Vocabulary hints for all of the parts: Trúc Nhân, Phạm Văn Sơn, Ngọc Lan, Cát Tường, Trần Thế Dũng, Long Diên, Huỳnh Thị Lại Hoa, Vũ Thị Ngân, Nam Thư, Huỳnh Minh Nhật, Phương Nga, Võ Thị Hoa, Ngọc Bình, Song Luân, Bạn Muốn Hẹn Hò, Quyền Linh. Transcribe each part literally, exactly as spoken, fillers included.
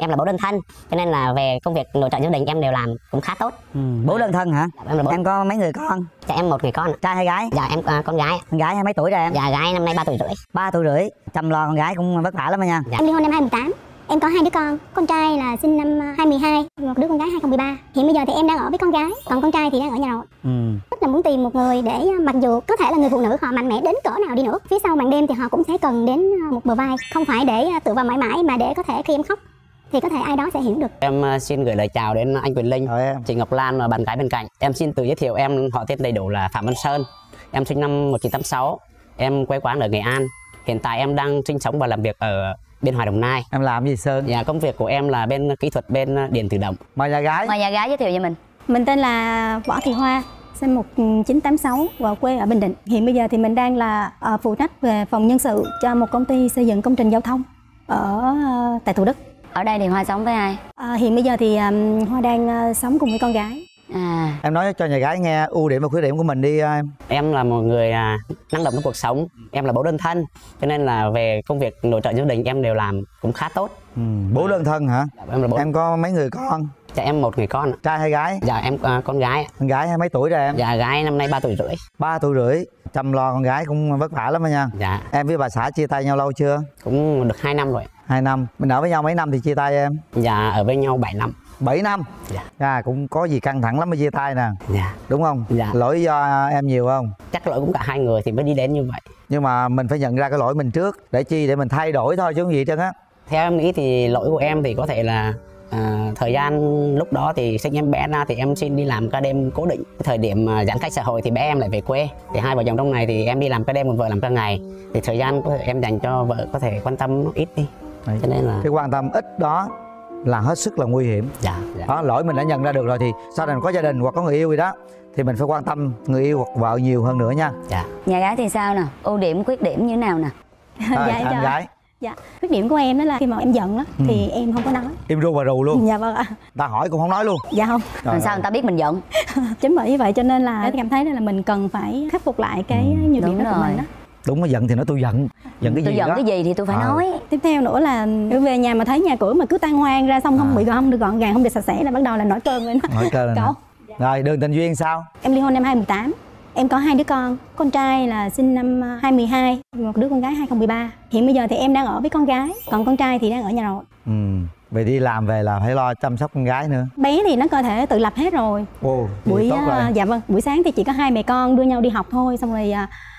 Em là bố đơn thân, cho nên là về công việc nội trợ gia đình em đều làm cũng khá tốt. Ừ, bố đơn thân hả? Dạ, em, là bố. Em có mấy người con? Dạ, em một người con. Trai hay gái? Dạ, em uh, con gái. Con gái hay mấy tuổi rồi em? Dạ, gái năm nay ba tuổi rưỡi. ba tuổi rưỡi, chăm lo con gái cũng vất vả lắm nha. Dạ. Em ly hôn năm hai không một tám. Em có hai đứa con, con trai là sinh năm hai không một hai, một đứa con gái hai không một ba. Hiện bây giờ thì em đang ở với con gái, còn con trai thì đang ở nhà nội. Ừ. Tức là muốn tìm một người để mặc dù có thể là người phụ nữ họ mạnh mẽ đến cỡ nào đi nữa, phía sau màn đêm thì họ cũng sẽ cần đến một bờ vai, không phải để tự vào mãi mãi mà để có thể khi em khóc thì có thể ai đó sẽ hiểu được. Em xin gửi lời chào đến anh Quyền Linh, chị Ngọc Lan và bạn gái bên cạnh. Em xin tự giới thiệu em, họ tên đầy đủ là Phạm Văn Sơn. Em sinh năm một nghìn chín trăm tám mươi sáu, em quê quán ở Nghệ An. Hiện tại em đang sinh sống và làm việc ở bên Hòa Đồng Nai. Em làm gì Sơn? Dạ, công việc của em là bên kỹ thuật, bên điện tự động. Mời nhà gái. Mời nhà gái giới thiệu cho mình. Mình tên là Võ Thị Hoa, sinh một nghìn chín trăm tám mươi sáu và quê ở Bình Định. Hiện bây giờ thì mình đang là phụ trách về phòng nhân sự cho một công ty xây dựng công trình giao thông ở tại Thủ Đức. Ở đây thì Hoa sống với ai? À, hiện bây giờ thì um, Hoa đang uh, sống cùng với con gái. À. Em nói cho nhà gái nghe ưu điểm và khuyết điểm của mình đi em. Em là một người uh, năng động trong cuộc sống. Em là bố đơn thân, cho nên là về công việc nội trợ gia đình em đều làm cũng khá tốt. Ừ. Bố à. Đơn thân hả? Dạ, em, là bố. Em có mấy người con? Dạ, em một người con. Trai hay gái? Dạ, em uh, con gái. Con gái hay mấy tuổi rồi em? Dạ, gái năm nay ba tuổi rưỡi. ba tuổi rưỡi, chăm lo con gái cũng vất vả lắm đó nha. Dạ. Em với bà xã chia tay nhau lâu chưa? Cũng được hai năm rồi. Hai năm. Mình ở với nhau mấy năm thì chia tay em? Dạ, ở với nhau bảy năm. Bảy năm? Dạ. À, cũng có gì căng thẳng lắm mới chia tay nè. Dạ. Đúng không? Dạ. Lỗi do em nhiều không? Chắc lỗi cũng cả hai người thì mới đi đến như vậy. Nhưng mà mình phải nhận ra cái lỗi mình trước. Để chi? Để mình thay đổi thôi chứ không gì trơn á. Theo em nghĩ thì lỗi của em thì có thể là à, thời gian lúc đó thì sinh em bé ra thì em xin đi làm ca đêm cố định. Thời điểm giãn cách xã hội thì bé em lại về quê, thì hai vợ chồng trong này thì em đi làm ca đêm, còn vợ làm ca ngày, thì thời gian có thể em dành cho vợ có thể quan tâm ít đi. Đấy. Cho nên là cái quan tâm ít đó là hết sức là nguy hiểm. Dạ, dạ. Đó, lỗi mình đã nhận ra được rồi thì sau này có gia đình hoặc có người yêu gì đó thì mình phải quan tâm người yêu hoặc vợ nhiều hơn nữa nha. Dạ. Nhà gái thì sao nè? Ưu điểm, khuyết điểm như nào nè? À, dạ, em gái. Dạ. Khuyết điểm của em đó là khi mà em giận đó, ừ. thì em không có nói. Em ru và rù luôn. Dạ vâng ạ. Ta hỏi cũng không nói luôn. Dạ không. Làm sao người ta biết mình giận? Chính bởi như vậy cho nên là em cảm thấy là mình cần phải khắc phục lại cái ừ. nhiều điểm đó của mình đó. Đúng, mà giận thì nói tôi giận. Giận cái tôi gì giận đó. Cái gì thì tôi phải à. Nói. Tiếp theo nữa là về nhà mà thấy nhà cửa mà cứ tan hoang ra, xong không à. Bị gọn, không được gọn gàng, không được sạch sẽ là bắt đầu là nổi cơn lên. Nổi cơn lên. Rồi, đường tình duyên sao? Em ly hôn năm hai không một tám. Em có hai đứa con. Con trai là sinh năm hai không một hai, một đứa con gái hai không một ba. Hiện bây giờ thì em đang ở với con gái, còn con trai thì đang ở nhà nội. Ừ. Về đi làm về là phải lo chăm sóc con gái nữa. Bé thì nó cơ thể tự lập hết rồi. Ồ, buổi tốt rồi. Dạ vâng, buổi sáng thì chỉ có hai mẹ con đưa nhau đi học thôi, xong rồi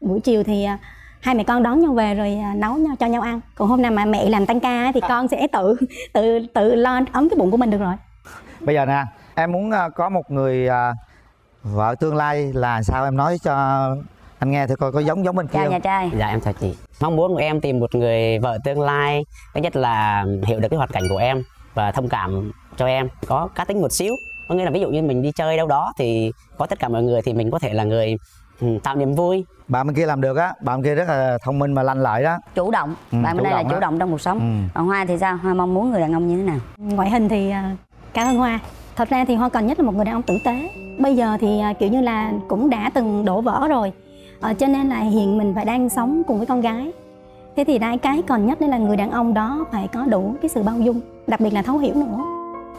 buổi chiều thì hai mẹ con đón nhau về rồi nấu nhau cho nhau ăn. Còn hôm nào mà mẹ làm tăng ca thì con sẽ tự tự tự lo ấm cái bụng của mình được rồi. Bây giờ nè, em muốn có một người vợ tương lai là sao, em nói cho anh nghe thử coi có giống giống bên kia. Chào nhà trai. Dạ em chào chị. Mong muốn của em tìm một người vợ tương lai, thứ nhất là hiểu được cái hoàn cảnh của em và thông cảm cho em, có cá tính một xíu. Có nghĩa là ví dụ như mình đi chơi đâu đó thì có tất cả mọi người thì mình có thể là người tạo niềm vui. Bạn bên kia làm được á, bạn bên kia rất là thông minh mà lanh lợi đó. Chủ động, ừ, bạn bên đây là đó. Chủ động trong cuộc sống. Ừ. Còn Hoa thì sao? Hoa mong muốn người đàn ông như thế nào? Ngoại hình thì cảm ơn Hoa. Thật ra thì Hoa cần nhất là một người đàn ông tử tế. Bây giờ thì kiểu như là cũng đã từng đổ vỡ rồi. Ờ, cho nên là hiện mình phải đang sống cùng với con gái. Thế thì đây cái còn nhất đấy là người đàn ông đó phải có đủ cái sự bao dung, đặc biệt là thấu hiểu nữa,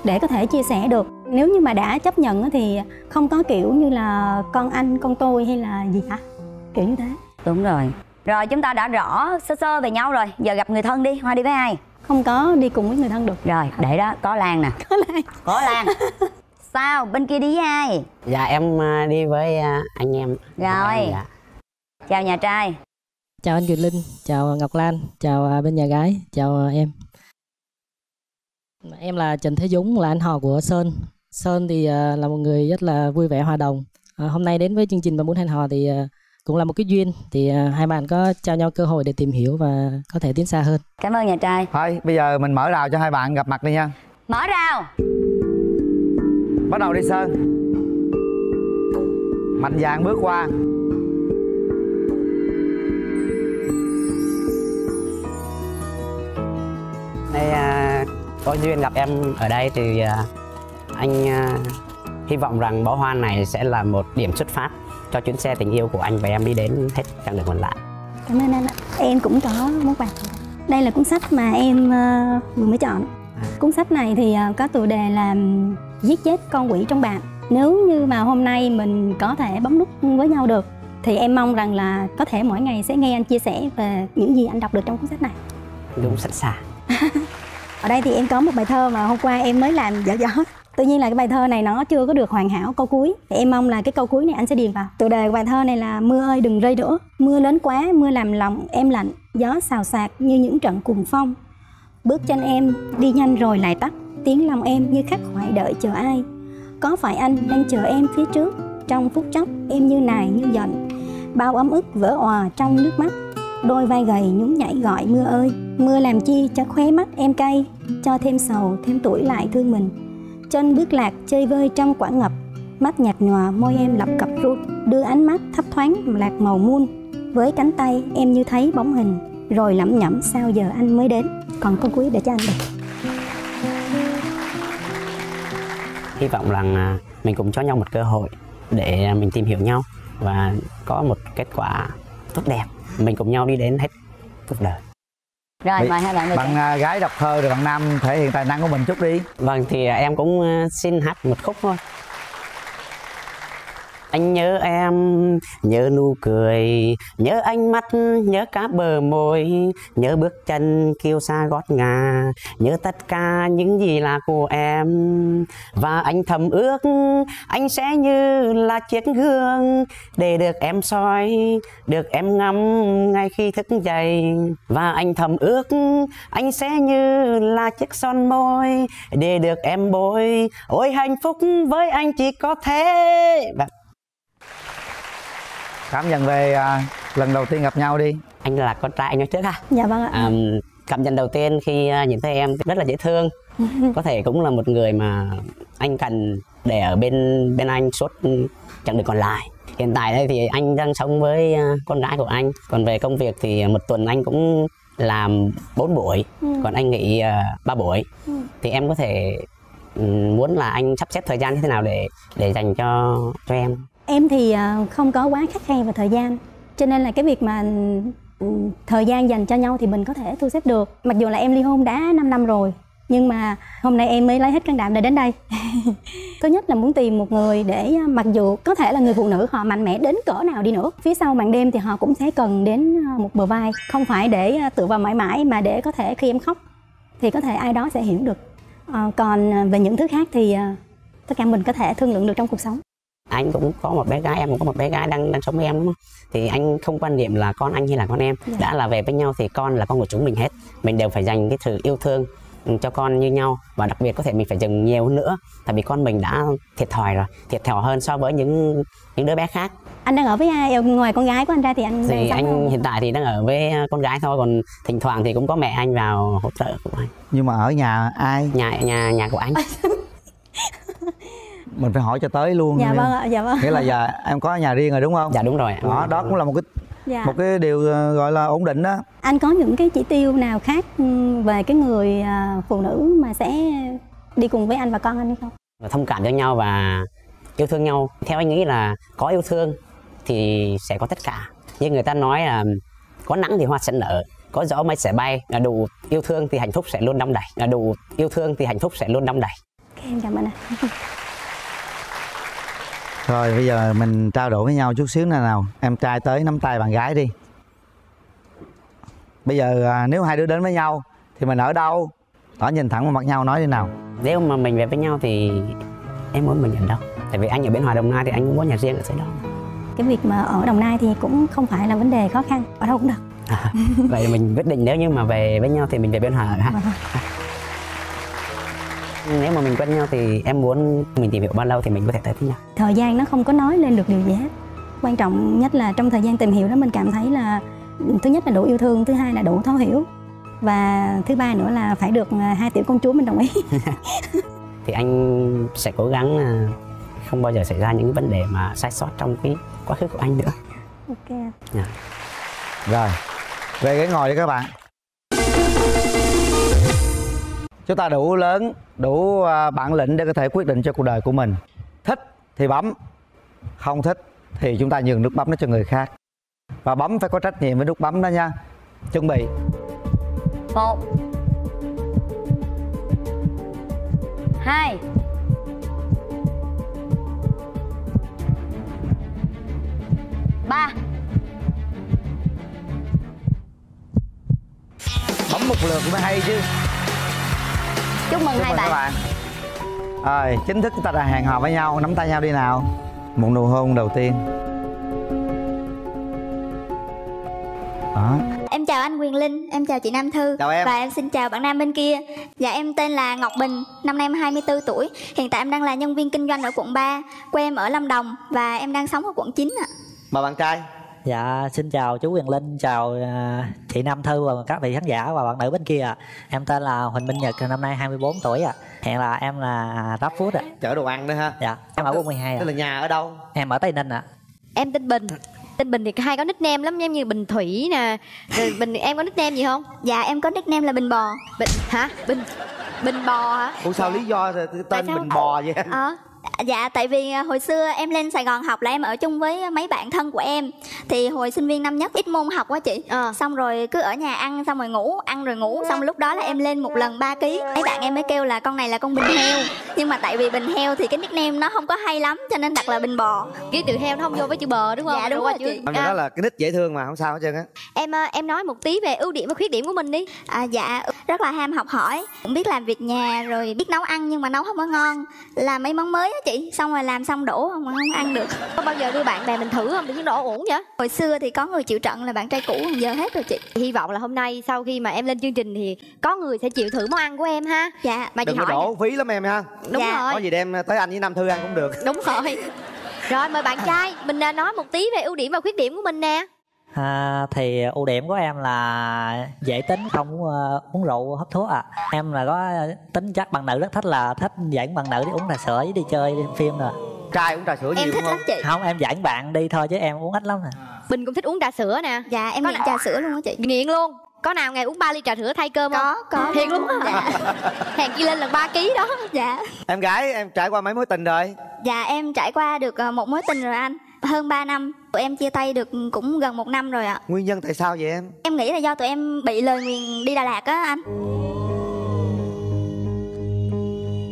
để có thể chia sẻ được. Nếu như mà đã chấp nhận thì không có kiểu như là con anh, con tôi hay là gì cả, kiểu như thế. Đúng rồi. Rồi chúng ta đã rõ sơ sơ về nhau rồi, giờ gặp người thân đi. Hoa đi với ai? Không có đi cùng với người thân được. Rồi, để đó, có Lan nè. Có Lan. Có Lan. Sao, bên kia đi với ai? Dạ em đi với anh em. Rồi. Chào nhà trai. Chào anh Quyền Linh, chào Ngọc Lan, chào bên nhà gái, chào em. Em là Trần Thế Dũng, là anh họ của Sơn. Sơn thì là một người rất là vui vẻ, hòa đồng. Hôm nay đến với chương trình Bạn Muốn Hẹn Hò thì cũng là một cái duyên. Thì hai bạn có trao nhau cơ hội để tìm hiểu và có thể tiến xa hơn. Cảm ơn nhà trai. Thôi, bây giờ mình mở rào cho hai bạn gặp mặt đi nha. Mở rào. Bắt đầu đi Sơn. Mạnh dạn bước qua. Đây, uh, có duyên gặp em ở đây thì uh, anh uh, hy vọng rằng bó hoa này sẽ là một điểm xuất phát cho chuyến xe tình yêu của anh và em đi đến hết chặng đường còn lại. Cảm ơn anh ạ. Em cũng có món quà. Đây là cuốn sách mà em uh, vừa mới chọn. Cuốn sách này thì có tựa đề là Giết chết con quỷ trong bạn. Nếu như mà hôm nay mình có thể bấm nút với nhau được thì em mong rằng là có thể mỗi ngày sẽ nghe anh chia sẻ về những gì anh đọc được trong cuốn sách này. Đúng sẵn sàng. Ở đây thì em có một bài thơ mà hôm qua em mới làm dở dở. Tự nhiên là cái bài thơ này nó chưa có được hoàn hảo câu cuối. Thì em mong là cái câu cuối này anh sẽ điền vào. Tựa đề của bài thơ này là Mưa ơi đừng rơi nữa. Mưa lớn quá, mưa làm lòng em lạnh. Gió xào xạc như những trận cuồng phong. Bước chân em đi nhanh rồi lại tắt. Tiếng lòng em như khắc khoải đợi chờ ai. Có phải anh đang chờ em phía trước? Trong phút chốc em như nài như giận. Bao ấm ức vỡ òa trong nước mắt. Đôi vai gầy nhún nhảy gọi mưa ơi. Mưa làm chi cho khóe mắt em cay. Cho thêm sầu thêm tuổi lại thương mình. Chân bước lạc chơi vơi trong quả ngập. Mắt nhạt nhòa môi em lập cập run. Đưa ánh mắt thấp thoáng lạc màu muôn. Với cánh tay em như thấy bóng hình. Rồi lẩm nhẩm sao giờ anh mới đến. Còn câu cuối để cho anh được. Hy vọng rằng mình cũng cho nhau một cơ hội để mình tìm hiểu nhau và có một kết quả tốt đẹp. Mình cùng nhau đi đến hết cuộc đời. Rồi, mời hai bạn về. Bạn uh, gái đọc thơ rồi bạn nam thể hiện tài năng của mình chút đi. Vâng, thì em cũng uh, xin hát một khúc thôi. Anh nhớ em, nhớ nụ cười, nhớ ánh mắt, nhớ cả bờ môi, nhớ bước chân kiêu sa gót ngà, nhớ tất cả những gì là của em. Và anh thầm ước, anh sẽ như là chiếc gương, để được em soi, được em ngắm ngay khi thức dậy. Và anh thầm ước, anh sẽ như là chiếc son môi, để được em bôi, ôi hạnh phúc với anh chỉ có thế. Cảm nhận về uh, lần đầu tiên gặp nhau đi. Anh là con trai, anh nói trước ha. Dạ vâng ạ. À, cảm nhận đầu tiên khi nhìn thấy em rất là dễ thương. Có thể cũng là một người mà anh cần để ở bên bên anh suốt chặng đường còn lại. Hiện tại đây thì anh đang sống với con gái của anh. Còn về công việc thì một tuần anh cũng làm bốn buổi, ừ. còn anh nghỉ ba uh, buổi. Ừ. Thì em có thể muốn là anh sắp xếp thời gian như thế nào để để dành cho cho em? Em thì không có quá khắt khe về thời gian, cho nên là cái việc mà thời gian dành cho nhau thì mình có thể thu xếp được. Mặc dù là em ly hôn đã năm năm rồi, nhưng mà hôm nay em mới lấy hết can đảm để đến đây. Thứ nhất là muốn tìm một người để, mặc dù có thể là người phụ nữ họ mạnh mẽ đến cỡ nào đi nữa, phía sau màn đêm thì họ cũng sẽ cần đến một bờ vai. Không phải để tựa vào mãi mãi, mà để có thể khi em khóc thì có thể ai đó sẽ hiểu được. à, Còn về những thứ khác thì tất cả mình có thể thương lượng được trong cuộc sống. Anh cũng có một bé gái, em cũng có một bé gái đang đang sống với em, đúng không? Thì anh không quan niệm là con anh hay là con em. Dạ. Đã là về với nhau thì con là con của chúng mình hết. Mình đều phải dành cái sự yêu thương cho con như nhau. Và đặc biệt có thể mình phải dừng nhiều nữa. Tại vì con mình đã thiệt thòi rồi, thiệt thòi hơn so với những những đứa bé khác. Anh đang ở với ai? Ngoài con gái của anh ra thì anh thì anh không? Hiện tại thì đang ở với con gái thôi, còn thỉnh thoảng thì cũng có mẹ anh vào hỗ trợ của anh. Nhưng mà ở nhà ai? Nhà nhà nhà của anh. Mình phải hỏi cho tới luôn. Dạ vâng ạ, dạ vâng. Nghĩa là giờ em có nhà riêng rồi đúng không? Dạ đúng rồi. Đó, đó cũng là một cái dạ. một cái điều gọi là ổn định đó. Anh có những cái chỉ tiêu nào khác về cái người phụ nữ mà sẽ đi cùng với anh và con anh hay không? Thông cảm cho nhau và yêu thương nhau. Theo anh nghĩ là có yêu thương thì sẽ có tất cả. Như người ta nói là có nắng thì hoa sẽ nở, có gió mây sẽ bay. Đủ yêu thương thì hạnh phúc sẽ luôn đong đầy. Đủ yêu thương thì hạnh phúc sẽ luôn đong đầy. Okay, em cảm ơn anh. Rồi bây giờ mình trao đổi với nhau chút xíu nào nào. Em trai tới nắm tay bạn gái đi. Bây giờ nếu hai đứa đến với nhau thì mình ở đâu? Đó, nhìn thẳng vào mặt nhau nói đi nào. Nếu mà mình về với nhau thì em muốn mình ở đâu? Tại vì anh ở bên Hòa Đồng Nai thì anh cũng có nhà riêng ở dưới đó. Cái việc mà ở Đồng Nai thì cũng không phải là vấn đề khó khăn. Ở đâu cũng được. À, vậy mình quyết định nếu như mà về với nhau thì mình về bên Hòa ha. Nếu mà mình quen nhau thì em muốn mình tìm hiểu bao lâu thì mình có thể tới với nhau? Thời gian nó không có nói lên được điều gì hết. Quan trọng nhất là trong thời gian tìm hiểu đó mình cảm thấy là thứ nhất là đủ yêu thương, thứ hai là đủ thấu hiểu, và thứ ba nữa là phải được hai tiểu công chúa mình đồng ý. Thì anh sẽ cố gắng không bao giờ xảy ra những vấn đề mà sai sót trong cái quá khứ của anh nữa. Ok. Yeah. Rồi, về ghế ngồi đi các bạn. Chúng ta đủ lớn, đủ bản lĩnh để có thể quyết định cho cuộc đời của mình. Thích thì bấm, không thích thì chúng ta nhường nút bấm nó cho người khác. Và bấm phải có trách nhiệm với nút bấm đó nha. Chuẩn bị. Một. hai. ba. Bấm một lượt mới hay chứ. Chúc mừng, Chúc mừng hai bạn. bạn. Rồi, chính thức chúng ta đã hẹn hò với nhau, nắm tay nhau đi nào. Một nụ hôn đầu tiên. Đó. Em chào anh Quyền Linh, em chào chị Nam Thư. Chào em. Và em xin chào bạn nam bên kia. Dạ em tên là Ngọc Bình, năm nay em hai mươi tư tuổi. Hiện tại em đang là nhân viên kinh doanh ở quận ba. Quê em ở Lâm Đồng và em đang sống ở quận chín ạ. Mời bạn trai. Dạ xin chào chú Quyền Linh, chào chị Nam Thư và các vị khán giả và bạn nữ bên kia. Em tên là Huỳnh Minh Nhật, năm nay hai mươi tư tuổi ạ. Hiện là em là rap food ạ. Chở đồ ăn nữa ha. Dạ, em ở quận mười hai ạ. Tức là nhà ở đâu? Em ở Tây Ninh ạ. Em tên Bình. Tên Bình thì hay có nickname lắm em, như Bình Thủy nè. Rồi Bình, em có nickname gì không? Dạ em có nickname là Bình Bò. Bình hả? Bình Bình Bò hả? Ủa sao dạ. lý do tên Bình Bò vậy? Ờ dạ tại vì hồi xưa em lên Sài Gòn học là em ở chung với mấy bạn thân của em. Thì hồi sinh viên năm nhất ít môn học quá chị. à. Xong rồi cứ ở nhà ăn xong rồi ngủ, ăn rồi ngủ. Xong lúc đó là em lên một lần ba ký. Mấy bạn em mới kêu là con này là con Bình Heo. Nhưng mà tại vì Bình Heo thì cái nickname nó không có hay lắm, cho nên đặt là Bình Bò. Cái từ heo nó không vô với chữ bờ đúng không? Dạ đúng, đúng rồi chị. Đó à. là cái nick dễ thương mà không sao hết trơn á. Em em nói một tí về ưu điểm và khuyết điểm của mình đi. à, Dạ rất là ham học hỏi, cũng biết làm việc nhà, rồi biết nấu ăn nhưng mà nấu không có ngon. Làm mấy món mới á chị, xong rồi làm xong đổ không không ăn được. Có bao giờ đưa bạn bè mình thử không để những đổ ổn vậy? Hồi xưa thì có người chịu trận là bạn trai cũ, giờ hết rồi chị. Hy vọng là hôm nay sau khi mà em lên chương trình thì có người sẽ chịu thử món ăn của em ha. Dạ mà đừng có đổ phí lắm em ha. Đúng dạ. rồi, có gì đem tới anh với Nam Thư ăn cũng được. Đúng rồi. Rồi mời bạn trai mình nói một tí về ưu điểm và khuyết điểm của mình nè. À, thì ưu điểm của em là dễ tính, không uh, uống rượu hút thuốc ạ. à. Em là có tính chắc bằng nữ rất thích, là thích dẫn bằng nữ đi uống trà sữa với đi chơi đi phim rồi. Trai uống trà sữa em nhiều thích không? Lắm chị. Không, em dẫn bạn đi thôi chứ em uống ít lắm nè. Bình cũng thích uống trà sữa nè. Dạ em có nghiện trà sữa luôn á chị. Nghiện luôn. Có nào ngày uống ba ly trà sữa thay cơm có, không? Có, có. Thiệt luôn á. Dạ. Hàng kia lên lần ba ký đó. Dạ. Em gái em trải qua mấy mối tình rồi? Dạ em trải qua được một mối tình rồi anh. Hơn ba năm. Tụi em chia tay được cũng gần một năm rồi ạ. Nguyên nhân tại sao vậy em? Em nghĩ là do tụi em bị lời nguyền đi Đà Lạt á anh.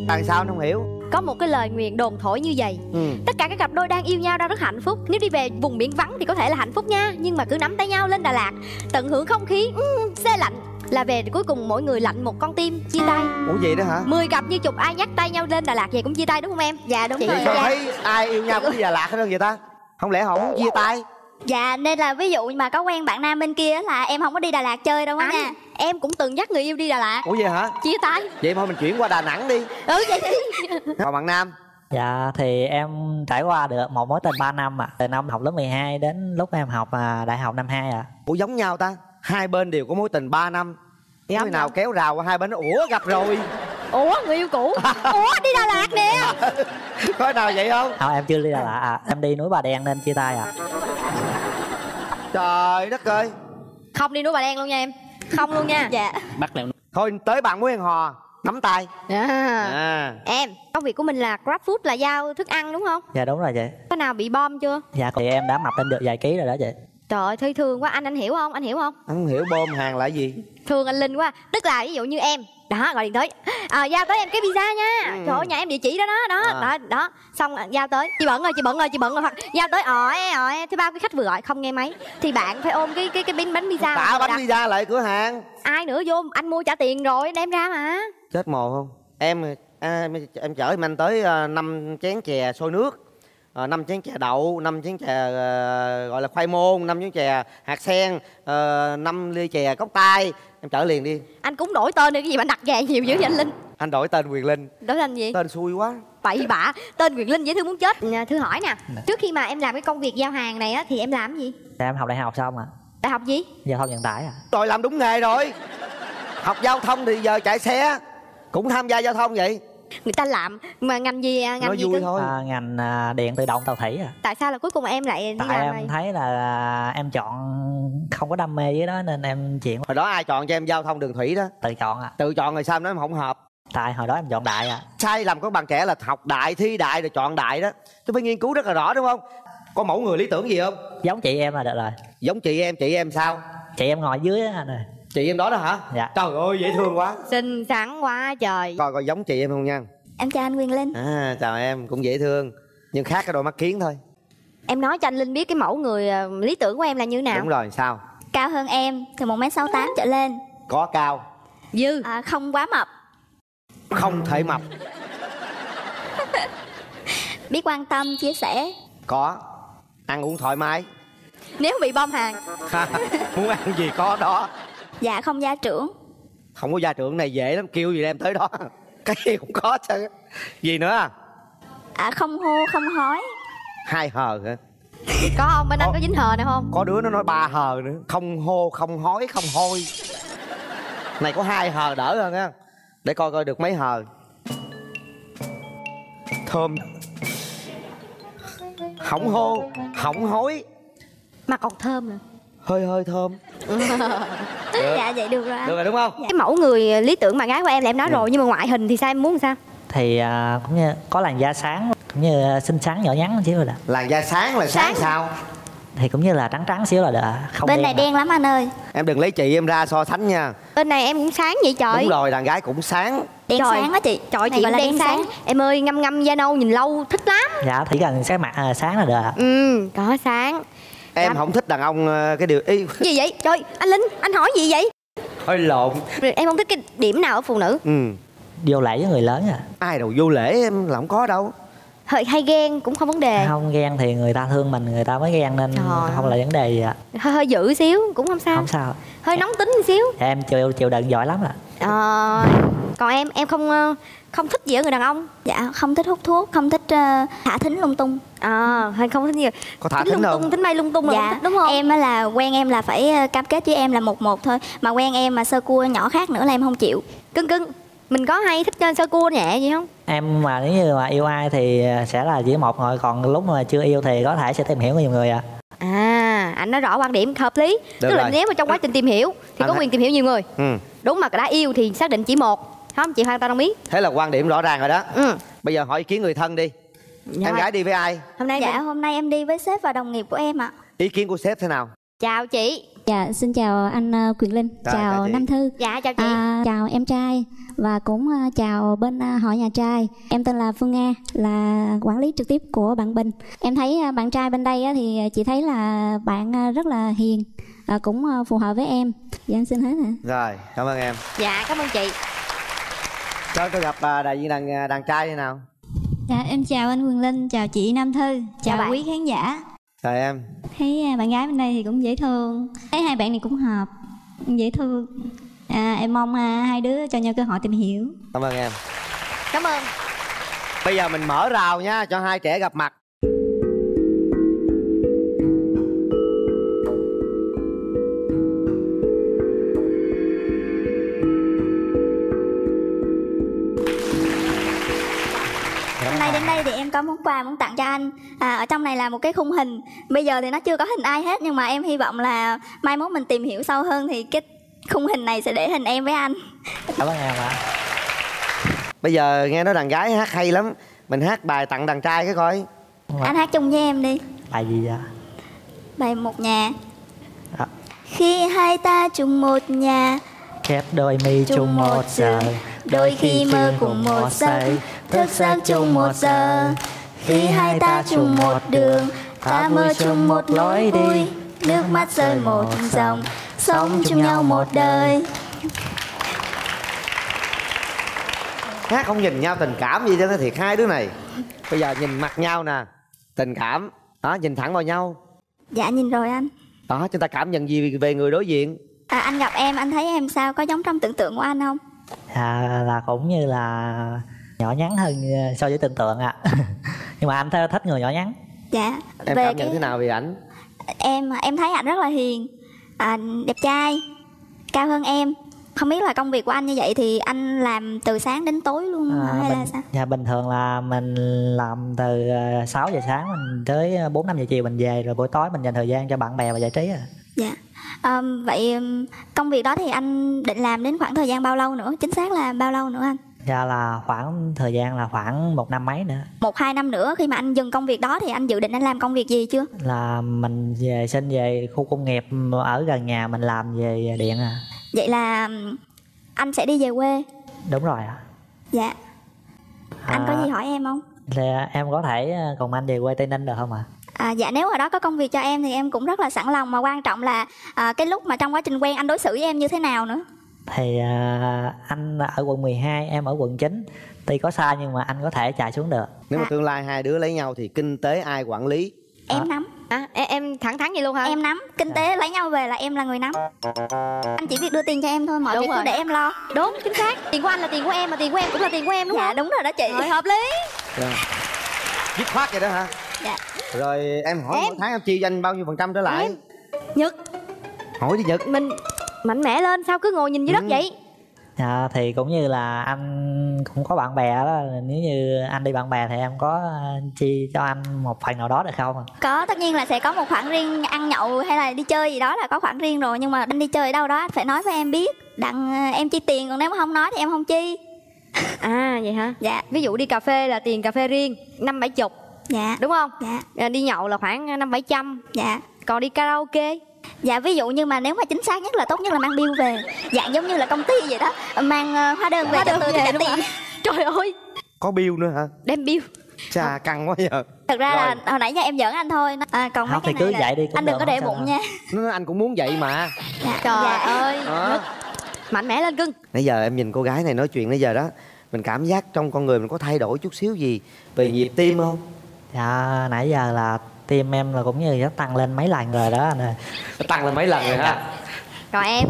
Tại sao không hiểu? Có một cái lời nguyền đồn thổi như vậy. ừ. Tất cả các cặp đôi đang yêu nhau đang rất hạnh phúc. Nếu đi về vùng biển vắng thì có thể là hạnh phúc nha. Nhưng mà cứ nắm tay nhau lên Đà Lạt, tận hưởng không khí ừ, xe lạnh, là về cuối cùng mỗi người lạnh một con tim, chia tay. Ủa vậy đó hả? Mười cặp như chục ai nhắc tay nhau lên Đà Lạt về cũng chia tay đúng không em? Dạ đúng. Chị rồi sao thấy ai yêu nhau cũng đi Đà Lạt hết trơn vậy ta? Không lẽ họ muốn chia tay? Dạ nên là ví dụ mà có quen bạn nam bên kia là em không có đi Đà Lạt chơi đâu á nha. Em cũng từng dắt người yêu đi Đà Lạt. Ủa vậy hả? Chia tay. Vậy thôi mình chuyển qua Đà Nẵng đi. Ừ vậy đi. Còn bạn nam? Dạ thì em trải qua được một mối tình ba năm ạ. à. Từ năm học lớp mười hai đến lúc em học đại học năm hai ạ. à. Ủa giống nhau ta? Hai bên đều có mối tình ba năm. Người nào kéo rào qua hai bên nó ủa gặp rồi. Ủa người yêu cũ. Ủa đi Đà Lạt nè. Có nào vậy không? Không em chưa đi Đà Lạt à. Em đi núi Bà Đen nên chia tay à. Trời đất ơi. Không đi núi Bà Đen luôn nha em. Không luôn nha. Dạ. Bắt lẹo. Thôi tới bạn muốn hẹn hò. Nắm tay. yeah. à. Em công việc của mình là grab food, là giao thức ăn đúng không? Dạ đúng rồi chị. Có nào bị bom chưa? Dạ thì em đã mập lên được vài ký rồi đó chị. Trời ơi thấy thương quá anh, anh hiểu không? Anh hiểu không? Anh không hiểu bom hàng là gì. Thương anh Linh quá. Tức là ví dụ như em đó gọi điện tới à, giao tới em cái pizza nha. ừ. Trời ơi nhà em địa chỉ đó đó đó à. đó, đó xong giao tới chị bận rồi chị bận rồi chị bận rồi hoặc giao tới ỏi ỏi thứ ba cái khách vừa gọi không nghe máy thì bạn phải ôm cái cái cái bánh bánh pizza tả bánh đặt. Pizza lại cửa hàng ai nữa vô anh mua trả tiền rồi đem ra mà chết mồ không em. À, em, em chở em anh tới năm chén chè sôi nước, năm chén chè đậu, năm chén chè uh, gọi là khoai môn, năm chén chè hạt sen, năm uh, ly chè cốc tai. Em chở liền đi. Anh cũng đổi tên đi, cái gì mà anh đặt về nhiều dữ vậy anh Linh? Anh đổi tên Quyền Linh. Đổi tên gì? Tên xui quá. Bậy bạ, tên Quyền Linh dễ thương muốn chết. Thư hỏi nè, trước khi mà em làm cái công việc giao hàng này á, thì em làm gì? Để em học đại học xong à. Đại học gì? Giao thông vận tải à. Tôi làm đúng nghề rồi. Học giao thông thì giờ chạy xe, cũng tham gia giao thông vậy. Người ta làm mà ngành gì? Ngành nói gì vui thôi. À, ngành điện tự động tàu thủy à. Tại sao là cuối cùng em lại đi tại làm em này? Thấy là em chọn không có đam mê với đó nên em chuyển. Hồi đó ai chọn cho em giao thông đường thủy đó? Tự chọn à. Tự chọn rồi sao nó không hợp? Tại hồi đó em chọn đại à. Sai lầm của bạn trẻ là học đại, thi đại rồi chọn đại đó. Tôi phải nghiên cứu rất là rõ đúng không? Có mẫu người lý tưởng gì không? Giống chị em là được rồi. Giống chị em, chị em sao? Chị em ngồi dưới á rồi. Chị em đó đó hả? Dạ. Trời ơi dễ thương quá, xinh xắn quá trời. Coi coi giống chị em không nha. Em chào anh Quyền Linh. À, chào em, cũng dễ thương nhưng khác cái đôi mắt kiến thôi. Em nói cho anh Linh biết cái mẫu người uh, lý tưởng của em là như nào. Đúng rồi, sao? Cao hơn em từ một mét sáu mươi tám trở lên. Có cao? Dư à, không quá mập. Không thể mập. Biết quan tâm, chia sẻ. Có. Ăn uống thoải mái. Nếu bị bom hàng. Muốn ăn gì có đó. Dạ không gia trưởng. Không có gia trưởng này dễ lắm, kêu gì đem tới đó. Cái gì cũng có chứ. Gì nữa? À, không hô, không hói. Hai hờ hả? Có không? Bên có, anh có dính hờ nữa không? Có đứa nó nói ba hờ nữa. Không hô, không hói, không hôi. Này có hai hờ đỡ hơn á. Để coi coi được mấy hờ. Thơm. Hỏng hô, hỏng hối. Mặt còn thơm nữa. Hơi hơi thơm. Dạ vậy được rồi anh. Được rồi đúng không? Dạ. Cái mẫu người lý tưởng bạn gái của em là em nói ừ. rồi. Nhưng mà ngoại hình thì sao, em muốn sao? Thì uh, cũng như có làn da sáng, cũng như xinh xắn nhỏ nhắn xíu rồi đó. Làn da sáng là sáng, sáng sao? Thì cũng như là trắng trắng xíu là được. Không bên đen này đen mà. Lắm anh ơi. Em đừng lấy chị em ra so sánh nha. Bên này em cũng sáng vậy trời. Đúng rồi, đàn gái cũng sáng. Đen trời, sáng á chị. Trời chị cũng đen, đen sáng. sáng Em ơi, ngâm ngâm da nâu nhìn lâu thích lắm. Dạ thì cần sáng mặt à, sáng là được. Ừ, có sáng. Em Đâm. không thích đàn ông cái điều y. Gì vậy? Trời, anh Linh, anh hỏi gì vậy? Hơi lộn. Em không thích cái điểm nào ở phụ nữ? Ừ. Vô lễ với người lớn à? Ai đâu vô lễ, em là không có đâu. Hơi hay ghen cũng không vấn đề. Không ghen thì người ta thương mình, người ta mới ghen nên Trời. không là vấn đề gì ạ. Hơi, hơi dữ xíu cũng không sao. Không sao. Hơi em, nóng tính xíu. Em chịu chịu đựng giỏi lắm ạ. À. À, còn em em không không thích gì ở người đàn ông. Dạ không thích hút thuốc, không thích uh, thả thính lung tung. À, hay không thích gì. Có thả thính lung tung, thính bay lung tung dạ. Thích, đúng không? Em là quen em là phải cam kết với em là một một thôi, mà quen em mà sơ cua nhỏ khác nữa là em không chịu. Cưng cưng. Mình có hay thích sơ cua nhẹ gì không? Em mà nếu như mà yêu ai thì sẽ là chỉ một người, còn lúc mà chưa yêu thì có thể sẽ tìm hiểu nhiều người ạ. À. à, anh nói rõ quan điểm hợp lý. Được Tức rồi. là nếu mà trong quá trình tìm hiểu thì anh có quyền tìm hiểu nhiều người. Ừ. Đúng, mà đã yêu thì xác định chỉ một. Không, chị hoàn toàn đồng ý. Thế là quan điểm rõ ràng rồi đó. Ừ. Bây giờ hỏi ý kiến người thân đi. Rồi. Em gái đi với ai? Hôm nay dạ mình... hôm nay em đi với sếp và đồng nghiệp của em ạ. À. Ý kiến của sếp thế nào? Chào chị. Dạ, xin chào anh uh, Quyền Linh. Chào, chào Nam Thư. Dạ, chào chị. À, chào em trai và cũng uh, chào bên uh, họ nhà trai. Em tên là Phương Nga, là quản lý trực tiếp của bạn Bình. Em thấy uh, bạn trai bên đây uh, thì chị thấy là bạn uh, rất là hiền, uh, cũng uh, phù hợp với em. Dạ, em xin hết ạ. Rồi, cảm ơn em. Dạ, cảm ơn chị. Cho tôi gặp uh, đại diện đàn, đàn trai thế nào. Dạ, em chào anh Quyền Linh, chào chị Nam Thư, chào, chào quý khán giả. Chào em. Thấy bạn gái bên đây thì cũng dễ thương. Thấy hai bạn này cũng hợp, cũng dễ thương. À, em mong hai đứa cho nhau cơ hội tìm hiểu. Cảm ơn em. Cảm ơn. Bây giờ mình mở rào nha, cho hai trẻ gặp mặt. Hôm nay đến đây thì em có món quà muốn tặng cho anh. À, ở trong này là một cái khung hình. Bây giờ thì nó chưa có hình ai hết, nhưng mà em hy vọng là mai mốt mình tìm hiểu sâu hơn thì cái khung hình này sẽ để hình em với anh. Cảm ơn em ạ. À. Bây giờ nghe nói đàn gái hát hay lắm, mình hát bài tặng đàn trai cái coi. Anh hát chung với em đi. Bài gì vậy? Bài Một Nhà. À. Khi hai ta chung một nhà, khép đôi mi chung, chung một giờ, đôi khi mơ cùng một giây, thức giấc chung một giờ. Khi hai ta chung một đường, ta mơ chung một lối đi, nước mắt rơi một dòng, sống chung nhau một đời. Hát không nhìn nhau tình cảm gì đó thiệt, hai đứa này. Bây giờ nhìn mặt nhau nè, tình cảm đó, nhìn thẳng vào nhau. Dạ nhìn rồi anh. Đó, chúng ta cảm nhận gì về người đối diện? À, anh gặp em, anh thấy em sao, có giống trong tưởng tượng của anh không? À, là cũng như là nhỏ nhắn hơn so với tưởng tượng ạ. À. Nhưng mà anh thấy thích người nhỏ nhắn. Dạ. Em về cảm nhận cái... thế nào về ảnh? Em em thấy ảnh rất là hiền, à, đẹp trai, cao hơn em. Không biết là công việc của anh như vậy thì anh làm từ sáng đến tối luôn à, hay bình, là sao? Dạ bình thường là mình làm từ sáu giờ sáng mình tới bốn năm giờ chiều mình về, rồi buổi tối mình dành thời gian cho bạn bè và giải trí à. Dạ. À, vậy công việc đó thì anh định làm đến khoảng thời gian bao lâu nữa? Chính xác là bao lâu nữa anh? Dạ là khoảng thời gian là khoảng một năm mấy nữa. Một hai năm nữa khi mà anh dừng công việc đó thì anh dự định anh làm công việc gì chưa? Là mình về xin về khu công nghiệp ở gần nhà mình làm về điện à. Vậy là anh sẽ đi về quê? Đúng rồi ạ. Dạ. Anh à, có gì hỏi em không? Thì em có thể còn anh về quê Tây Ninh được không ạ? À? À, dạ nếu ở đó có công việc cho em thì em cũng rất là sẵn lòng, mà quan trọng là à, cái lúc mà trong quá trình quen anh đối xử với em như thế nào nữa. Thì à, anh ở quận mười hai, em ở quận chín. Tuy có xa nhưng mà anh có thể chạy xuống được. Nếu mà à. tương lai hai đứa lấy nhau thì kinh tế ai quản lý? Em à. nắm. À, em thẳng thắn vậy luôn hả? Em nắm, kinh tế à. lấy nhau về là em là người nắm. Anh chỉ việc đưa tiền cho em thôi, mọi đúng việc rồi. Cứ để em lo. Đúng, chính xác. Tiền của anh là tiền của em, mà tiền của em cũng là tiền của em đúng dạ, không? Dạ đúng rồi đó chị. Rồi, hợp lý. Dứt khoát vậy đó hả? Dạ. Rồi em hỏi em. Mỗi tháng em chi cho anh bao nhiêu phần trăm trở lại? Em. Nhật. Hỏi gì Nhật? Mình mạnh mẽ lên, sao cứ ngồi nhìn dưới ừ. đất vậy? À, thì cũng như là anh cũng có bạn bè đó, nếu như anh đi bạn bè thì em có chi cho anh một phần nào đó được không? Có, tất nhiên là sẽ có một khoản riêng, ăn nhậu hay là đi chơi gì đó là có khoản riêng rồi, nhưng mà anh đi chơi ở đâu đó phải nói với em biết, đặng em chi tiền, còn nếu mà không nói thì em không chi. À vậy hả? Dạ. Ví dụ đi cà phê là tiền cà phê riêng năm bảy chục. Dạ. Đúng không? Dạ. Đi nhậu là khoảng năm bảy trăm. Dạ. Còn đi karaoke. Dạ ví dụ như mà nếu mà chính xác nhất là tốt nhất là mang bill về. Dạng giống như là công ty vậy đó, mang uh, hóa đơn về hóa đơn về, về đúng không? Trời ơi. Có bill nữa hả? Đem bill. Chà à. căng quá giờ. Thật ra rồi. Là hồi nãy giờ em giỡn anh thôi. À, còn không, mấy cái thì này cứ vậy đi, anh đừng có để bụng nha. Nó, anh cũng muốn vậy mà. Dạ. Trời dạ. ơi. À. Mạnh mẽ lên cưng. Nãy giờ em nhìn cô gái này nói chuyện nãy giờ đó, mình cảm giác trong con người mình có thay đổi chút xíu gì về nhịp tim không? Dạ nãy giờ là tim em là cũng như nó tăng lên mấy lần rồi đó. Nó tăng lên mấy lần rồi ha. Còn em,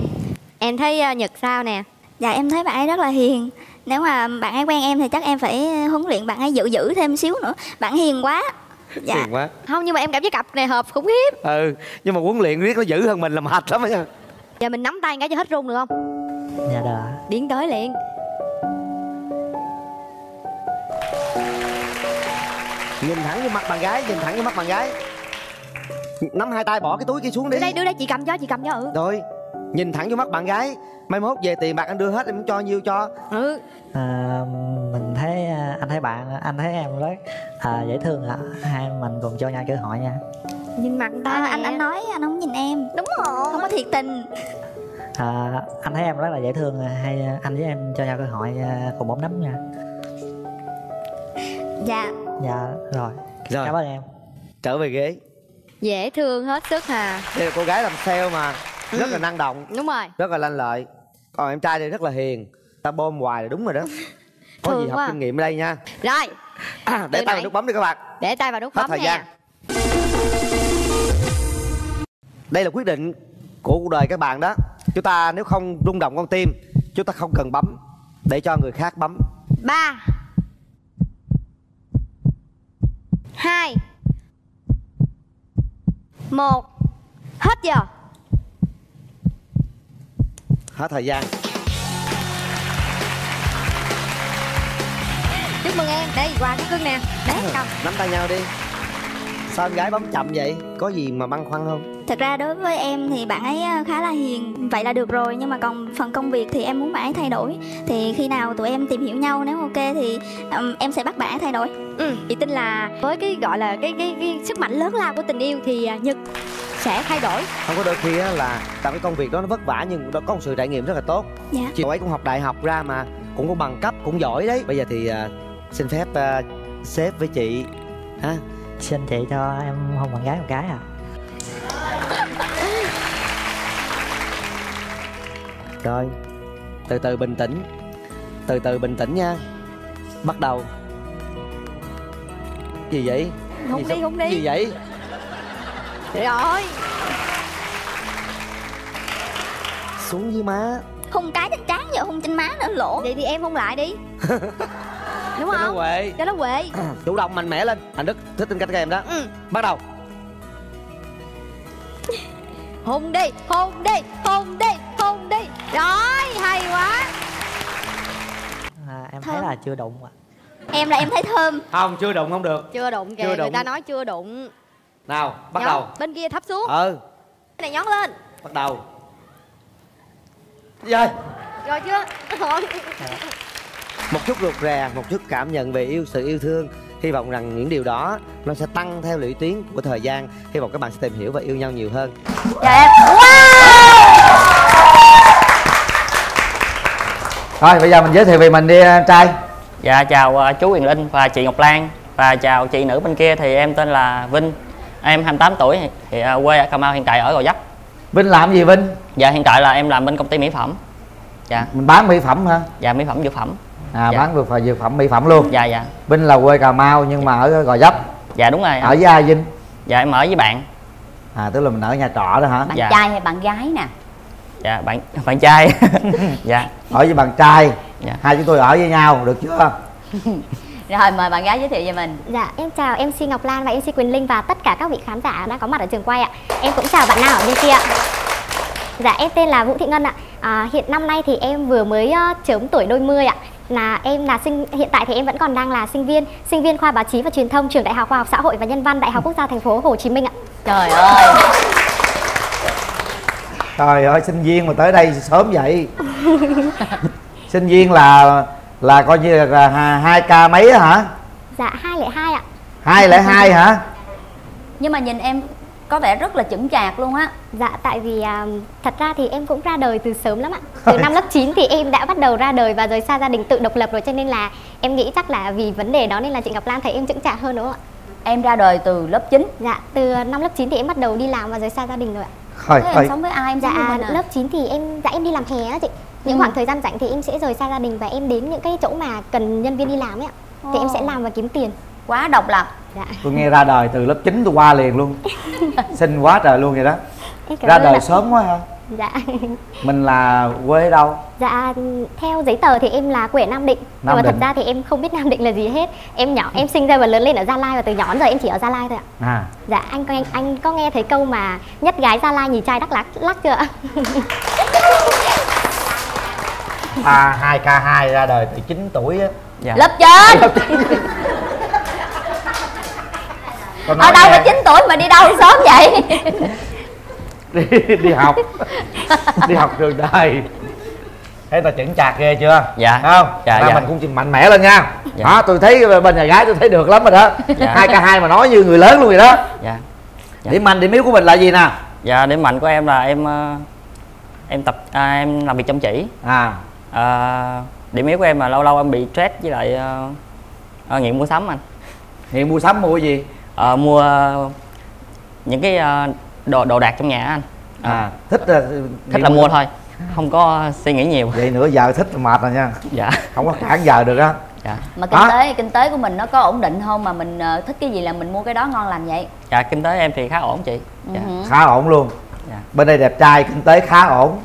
em thấy Nhật sao nè? Dạ em thấy bạn ấy rất là hiền. Nếu mà bạn ấy quen em thì chắc em phải huấn luyện bạn ấy giữ giữ thêm xíu nữa. Bạn hiền quá. Dạ. Hiền quá. Không, nhưng mà em cảm giác cặp này hợp khủng khiếp. Ừ, nhưng mà huấn luyện riết nó giữ hơn mình làm hạch lắm á nha. Giờ mình nắm tay cái cho hết run được không? Dạ được. Điển tới liền. Nhìn thẳng vô mặt bạn gái, nhìn thẳng vô mắt bạn gái. Nắm hai tay bỏ cái túi kia xuống đi. Đưa đây, đưa đây, chị cầm cho, chị cầm cho ừ. Rồi, nhìn thẳng vô mắt bạn gái. Mai mốt về tiền bạc anh đưa hết, em cũng cho nhiêu cho. Ừ. À, mình thấy, anh thấy bạn, anh thấy em đấy à, dễ thương hả? Hai mình cùng cho nhau cơ hội nha. Nhìn mặt ta à, anh, anh nói, anh không nhìn em. Đúng rồi. Không có thiệt tình. À, anh thấy em rất là dễ thương, hay anh với em cho nhau cơ hội cùng bóng nắm nha. Dạ. Dạ rồi. Rồi. Cảm ơn em. Trở về ghế. Dễ thương hết sức hà. Đây là cô gái làm sale mà ừ. rất là năng động. Đúng rồi. Rất là lanh lợi. Còn em trai đây rất là hiền. Ta bom hoài là đúng rồi đó. Có thương gì học à. kinh nghiệm ở đây nha. Rồi. À, để Từ tay nãy. vào nút bấm đi các bạn. Để tay vào nút bấm thời nè. Gian. Đây là quyết định của cuộc đời các bạn đó. Chúng ta nếu không rung động con tim, chúng ta không cần bấm, để cho người khác bấm. Ba. Hai. Một. Hết giờ. Hết thời gian. Chúc mừng em. Đây, quà của cưng nè. Đấy, cầm. Nắm tay nhau đi. Sao em gái bấm chậm vậy? Có gì mà băn khoăn không? Thật ra đối với em thì bạn ấy khá là hiền, vậy là được rồi. Nhưng mà còn phần công việc thì em muốn bạn ấy thay đổi. Thì khi nào tụi em tìm hiểu nhau, nếu ok thì um, em sẽ bắt bạn ấy thay đổi. Ừ, chị tin là với cái gọi là cái cái, cái sức mạnh lớn lao của tình yêu thì Nhật sẽ thay đổi. Không, có đôi khi là tại cái công việc đó nó vất vả nhưng nó có một sự trải nghiệm rất là tốt. Dạ. Chị ấy cũng học đại học ra mà cũng có bằng cấp, cũng giỏi đấy. Bây giờ thì uh, xin phép uh, sếp với chị ha. Xin chị cho em hôn bạn gái một cái à. Rồi, từ từ bình tĩnh. Từ từ bình tĩnh nha. Bắt đầu. Gì vậy? Không gì đi, sao? Không đi. Gì vậy? Trời ơi. Xuống dưới má. Hôn cái trên trán giờ hôn trên má nữa lỗ. Vậy thì em hôn lại đi. Đúng cho không? Nó quệ. Cho nó quệ. Chủ động mạnh mẽ lên. Anh Đức thích tính cách các em đó. Ừ. Bắt đầu. Hôn đi, hôn đi, hôn đi, hôn đi. Rồi, hay quá. À, em thơm. Thấy là chưa đụng ạ. Em là em thấy thơm. Không, chưa đụng không được. Chưa đụng kìa, chưa đụng. Người ta nói chưa đụng. Nào, bắt nhón. Đầu. Bên kia thấp xuống. Ừ. Cái này nhón lên. Bắt đầu. Rồi. Rồi chưa? Rồi. Một chút rụt rè, một chút cảm nhận về yêu sự yêu thương. Hy vọng rằng những điều đó nó sẽ tăng theo lũy tiến của thời gian. Hy vọng các bạn sẽ tìm hiểu và yêu nhau nhiều hơn. Dạ em. Wow. Rồi bây giờ mình giới thiệu về mình đi trai. Dạ chào chú Quyền Linh và chị Ngọc Lan, và chào chị nữ bên kia. Thì em tên là Vinh, em hai mươi tám tuổi, thì quê ở Cà Mau, hiện tại ở Gò Vấp. Vinh làm gì Vinh? Dạ hiện tại là em làm bên công ty mỹ phẩm. Dạ. Mình bán mỹ phẩm hả? Dạ mỹ phẩm dược phẩm. À dạ. Bán được và dược phẩm mỹ phẩm luôn. Dạ dạ. Vinh là quê Cà Mau nhưng mà ở Gò Vấp. Dạ đúng rồi. Ở với ai Vinh? Dạ em ở với bạn. À tức là mình ở nhà trọ đó hả? Bạn dạ. Trai hay bạn gái nè? Dạ bạn bạn trai. Dạ. Ở với bạn trai. Dạ. Hai chúng tôi ở với nhau được chưa? Rồi mời bạn gái giới thiệu về mình. Dạ em chào em xê Ngọc Lan và em xê Quyền Linh và tất cả các vị khán giả đang có mặt ở trường quay ạ. Em cũng chào bạn nào ở bên kia. Dạ em tên là Vũ Thị Ngân ạ. À, hiện năm nay thì em vừa mới chớm tuổi đôi mươi ạ. Là em là sinh hiện tại thì em vẫn còn đang là sinh viên sinh viên khoa báo chí và truyền thông trường Đại học Khoa học Xã hội và Nhân văn Đại học Quốc gia Thành phố Hồ Chí Minh ạ. Trời ơi. Trời ơi sinh viên mà tới đây sớm vậy. Sinh viên là là coi như là hai k mấy hả? Dạ hai không hai ạ. hai không hai hả? Nhưng mà nhìn em có vẻ rất là chững chạc luôn á. Dạ tại vì à, thật ra thì em cũng ra đời từ sớm lắm ạ. Từ năm lớp chín thì em đã bắt đầu ra đời và rời xa gia đình tự độc lập rồi, cho nên là em nghĩ chắc là vì vấn đề đó nên là chị Ngọc Lan thấy em chững chạc hơn đúng không ạ? Em ra đời từ lớp chín. Dạ từ năm lớp chín thì em bắt đầu đi làm và rời xa gia đình rồi ạ. Thế em ấy. Sống với ai? Em dạ à? Lớp chín thì em dạ em đi làm hè á chị. Những ừ. khoảng thời gian rảnh thì em sẽ rời xa gia đình và em đến những cái chỗ mà cần nhân viên đi làm ấy ạ. Thì oh. em sẽ làm và kiếm tiền. Quá độc lập. Dạ. Tôi nghe ra đời từ lớp chín tôi qua liền luôn. Xinh quá trời luôn vậy đó. Ra đời sớm quá ha. Dạ. Mình là quê đâu? Dạ theo giấy tờ thì em là quê ở Nam Định. Nam Nhưng mà Định. Thật ra thì em không biết Nam Định là gì hết. Em nhỏ em sinh ra và lớn lên ở Gia Lai và từ nhỏ đến giờ em chỉ ở Gia Lai thôi ạ. À. Dạ anh có anh, anh có nghe thấy câu mà nhất gái Gia Lai nhì trai Đắk Lắk lắc chưa ạ? À hai k hai ra đời từ chín tuổi á. Dạ. Lớp trên. Lớp trên. Ở đâu mà chín tuổi mà đi đâu sớm vậy? đi, đi học Đi học trường đời. Thấy ta chững chạc ghê chưa? Dạ không? Dạ, dạ. Mình cũng mạnh mẽ lên nha. Dạ. Đó, tôi thấy bên nhà gái tôi thấy được lắm rồi đó. Dạ. hai k hai mà nói như người lớn luôn rồi đó. Dạ. Dạ. Điểm mạnh điểm yếu của mình là gì nè? Dạ điểm mạnh của em là em Em tập à, em làm việc chăm chỉ. À. à Điểm yếu của em là lâu lâu em bị stress với lại à, nghiện mua sắm anh. Nghiện mua sắm mua gì? À, mua những cái đồ đồ đạc trong nhà anh. À, à thích là thích là mua, mua thôi, không có suy nghĩ nhiều. Vậy nữa giờ thích là mệt rồi nha. Dạ. Không có cản giờ được á. Dạ. Mà kinh à. tế kinh tế của mình nó có ổn định không mà mình thích cái gì là mình mua cái đó ngon lành vậy? Dạ kinh tế em thì khá ổn chị. Dạ. Uh-huh. Khá ổn luôn. Dạ. Bên đây đẹp trai kinh tế khá ổn.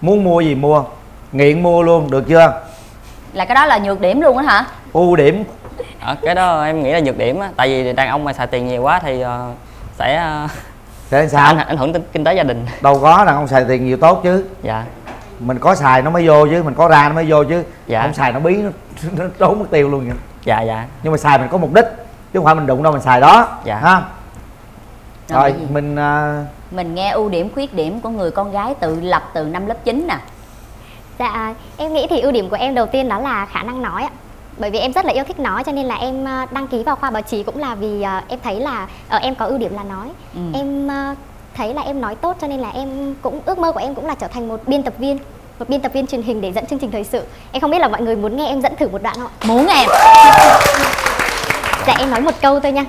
Muốn mua gì mua, nghiện mua luôn được chưa? Là cái đó là nhược điểm luôn á hả? Ưu điểm. À, cái đó em nghĩ là nhược điểm á, tại vì đàn ông mà xài tiền nhiều quá thì uh, sẽ uh, sẽ sao? Ảnh, ảnh hưởng đến kinh tế gia đình. Đâu có, đàn ông xài tiền nhiều tốt chứ. Dạ. Mình có xài nó mới vô chứ, mình có ra nó mới vô chứ. Dạ. Không xài nó bí nó, nó trốn mất tiêu luôn vậy. Dạ dạ. Nhưng mà xài mình có mục đích chứ không phải mình đụng đâu mình xài đó. Dạ. Ha. Rồi, rồi mình uh... mình nghe ưu điểm khuyết điểm của người con gái tự lập từ năm lớp chín nè. Dạ, em nghĩ thì ưu điểm của em đầu tiên đó là khả năng nói ạ. Bởi vì em rất là yêu thích nói cho nên là em đăng ký vào khoa báo chí cũng là vì uh, em thấy là uh, em có ưu điểm là nói. Ừ. Em uh, thấy là em nói tốt cho nên là em cũng ước mơ của em cũng là trở thành một biên tập viên, một biên tập viên truyền hình để dẫn chương trình thời sự. Em không biết là mọi người muốn nghe em dẫn thử một đoạn không ạ? Muốn em. Dạ em nói một câu thôi nha.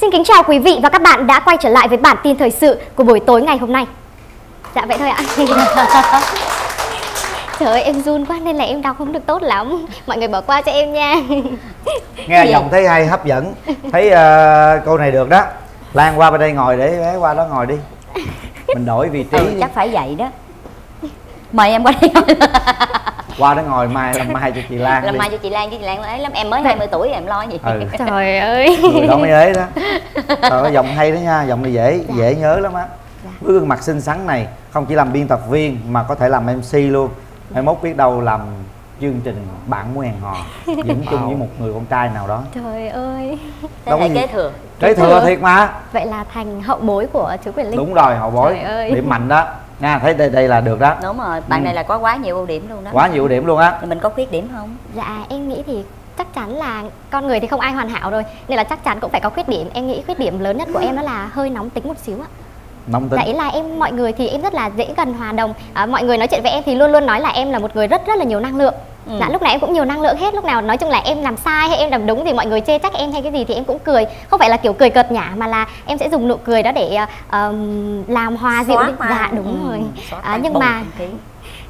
Xin kính chào quý vị và các bạn đã quay trở lại với bản tin thời sự của buổi tối ngày hôm nay. Dạ vậy thôi ạ. Trời ơi em run quá nên là em đọc không được tốt lắm. Mọi người bỏ qua cho em nha. Nghe giọng thấy hay hấp dẫn. Thấy uh, câu này được đó. Lan qua bên đây ngồi để bé qua đó ngồi đi. Mình đổi vị trí. Ừ, chắc phải vậy đó. Mời em qua đây. Qua đó ngồi mai làm mai cho chị Lan. Làm mai cho chị Lan chứ chị Lan ấy lắm. Em mới hai mươi tuổi em lo gì. Ừ. Trời ơi. Người đó mới ế đó. Trời ơi giọng hay đó nha. Giọng này dễ dễ nhớ lắm á. Với gương mặt xinh xắn này không chỉ làm biên tập viên mà có thể làm em xê luôn. Mai mốt biết đâu làm chương trình Bạn Muốn Hẹn Hò dẫn chung wow. với một người con trai nào đó. Trời ơi. Đâu có kế thừa. Kế thừa thiệt mà. Vậy là thành hậu bối của chú Quyền Linh. Đúng rồi, hậu bối. Điểm mạnh đó. Nha, thấy đây đây là được đó. Đúng rồi, bạn ừ. này là có quá nhiều ưu điểm luôn đó. Quá nhiều ưu điểm luôn á. Mình có khuyết điểm không? Dạ, em nghĩ thì chắc chắn là con người thì không ai hoàn hảo rồi. Nên là chắc chắn cũng phải có khuyết điểm. Em nghĩ khuyết điểm lớn nhất của em đó là hơi nóng tính một xíu ạ. Nóng tính. Dạ ý là em mọi người thì em rất là dễ gần hòa đồng. À, mọi người nói chuyện với em thì luôn luôn nói là em là một người rất rất là nhiều năng lượng. ừ. Dạ lúc này em cũng nhiều năng lượng hết, lúc nào nói chung là em làm sai hay em làm đúng thì mọi người chê trách em hay cái gì thì em cũng cười, không phải là kiểu cười cợt nhả mà là em sẽ dùng nụ cười đó để uh, làm hòa dịu. Dạ đúng ừ. rồi à, nhưng mà cái...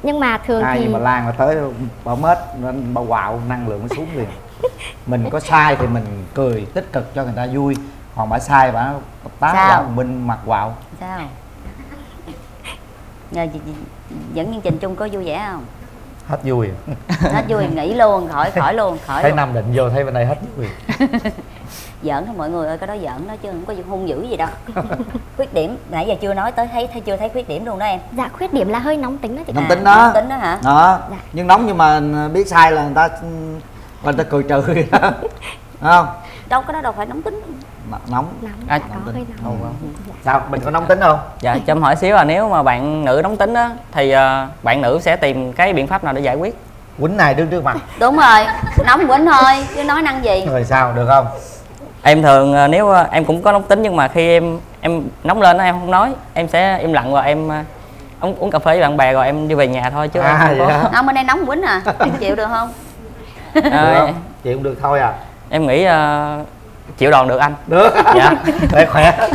nhưng mà thường à, thì nhưng mà Lan là tới bao mết nên bao quạo năng lượng nó xuống liền. Mình có sai thì mình cười tích cực cho người ta vui, còn bả sai bả tát vào bên mặt quạo. Sao nhờ dẫn chương trình chung có vui vẻ không? Hết vui hết vui nghỉ luôn, khỏi khỏi luôn khỏi thấy luôn. Nam định vô thấy bên đây hết vui. Giỡn thôi mọi người ơi, cái đó giỡn đó chứ không có hung dữ gì đâu. Khuyết điểm nãy giờ chưa nói tới, thấy thấy chưa thấy khuyết điểm luôn đó em. Dạ khuyết điểm là hơi nóng tính đó chị. Nóng tính đó, nóng tính đó hả? Đó. Dạ. Nhưng nóng nhưng mà biết sai là người ta người ta cười trừ. Không đâu, cái đó đâu phải nóng tính. Nóng nóng, à, nóng tính. Hơi nóng. Không, không. Dạ. Sao mình có nóng tính không? Dạ cho em hỏi xíu là nếu mà bạn nữ nóng tính đó thì uh, bạn nữ sẽ tìm cái biện pháp nào để giải quyết? Quýnh này đứng trước mặt. Đúng rồi, nóng quýnh thôi chứ nói năng gì. Rồi sao được không? Em thường nếu em cũng có nóng tính nhưng mà khi em em nóng lên em không nói, em sẽ im lặng và em uống, uống cà phê với bạn bè rồi em đi về nhà thôi chứ à, em không có. Ông bên đây nóng quýnh à, em chịu được không? À, chịu cũng được thôi à. Em nghĩ uh, chịu đòn được anh. Được. Dạ. Để khỏe.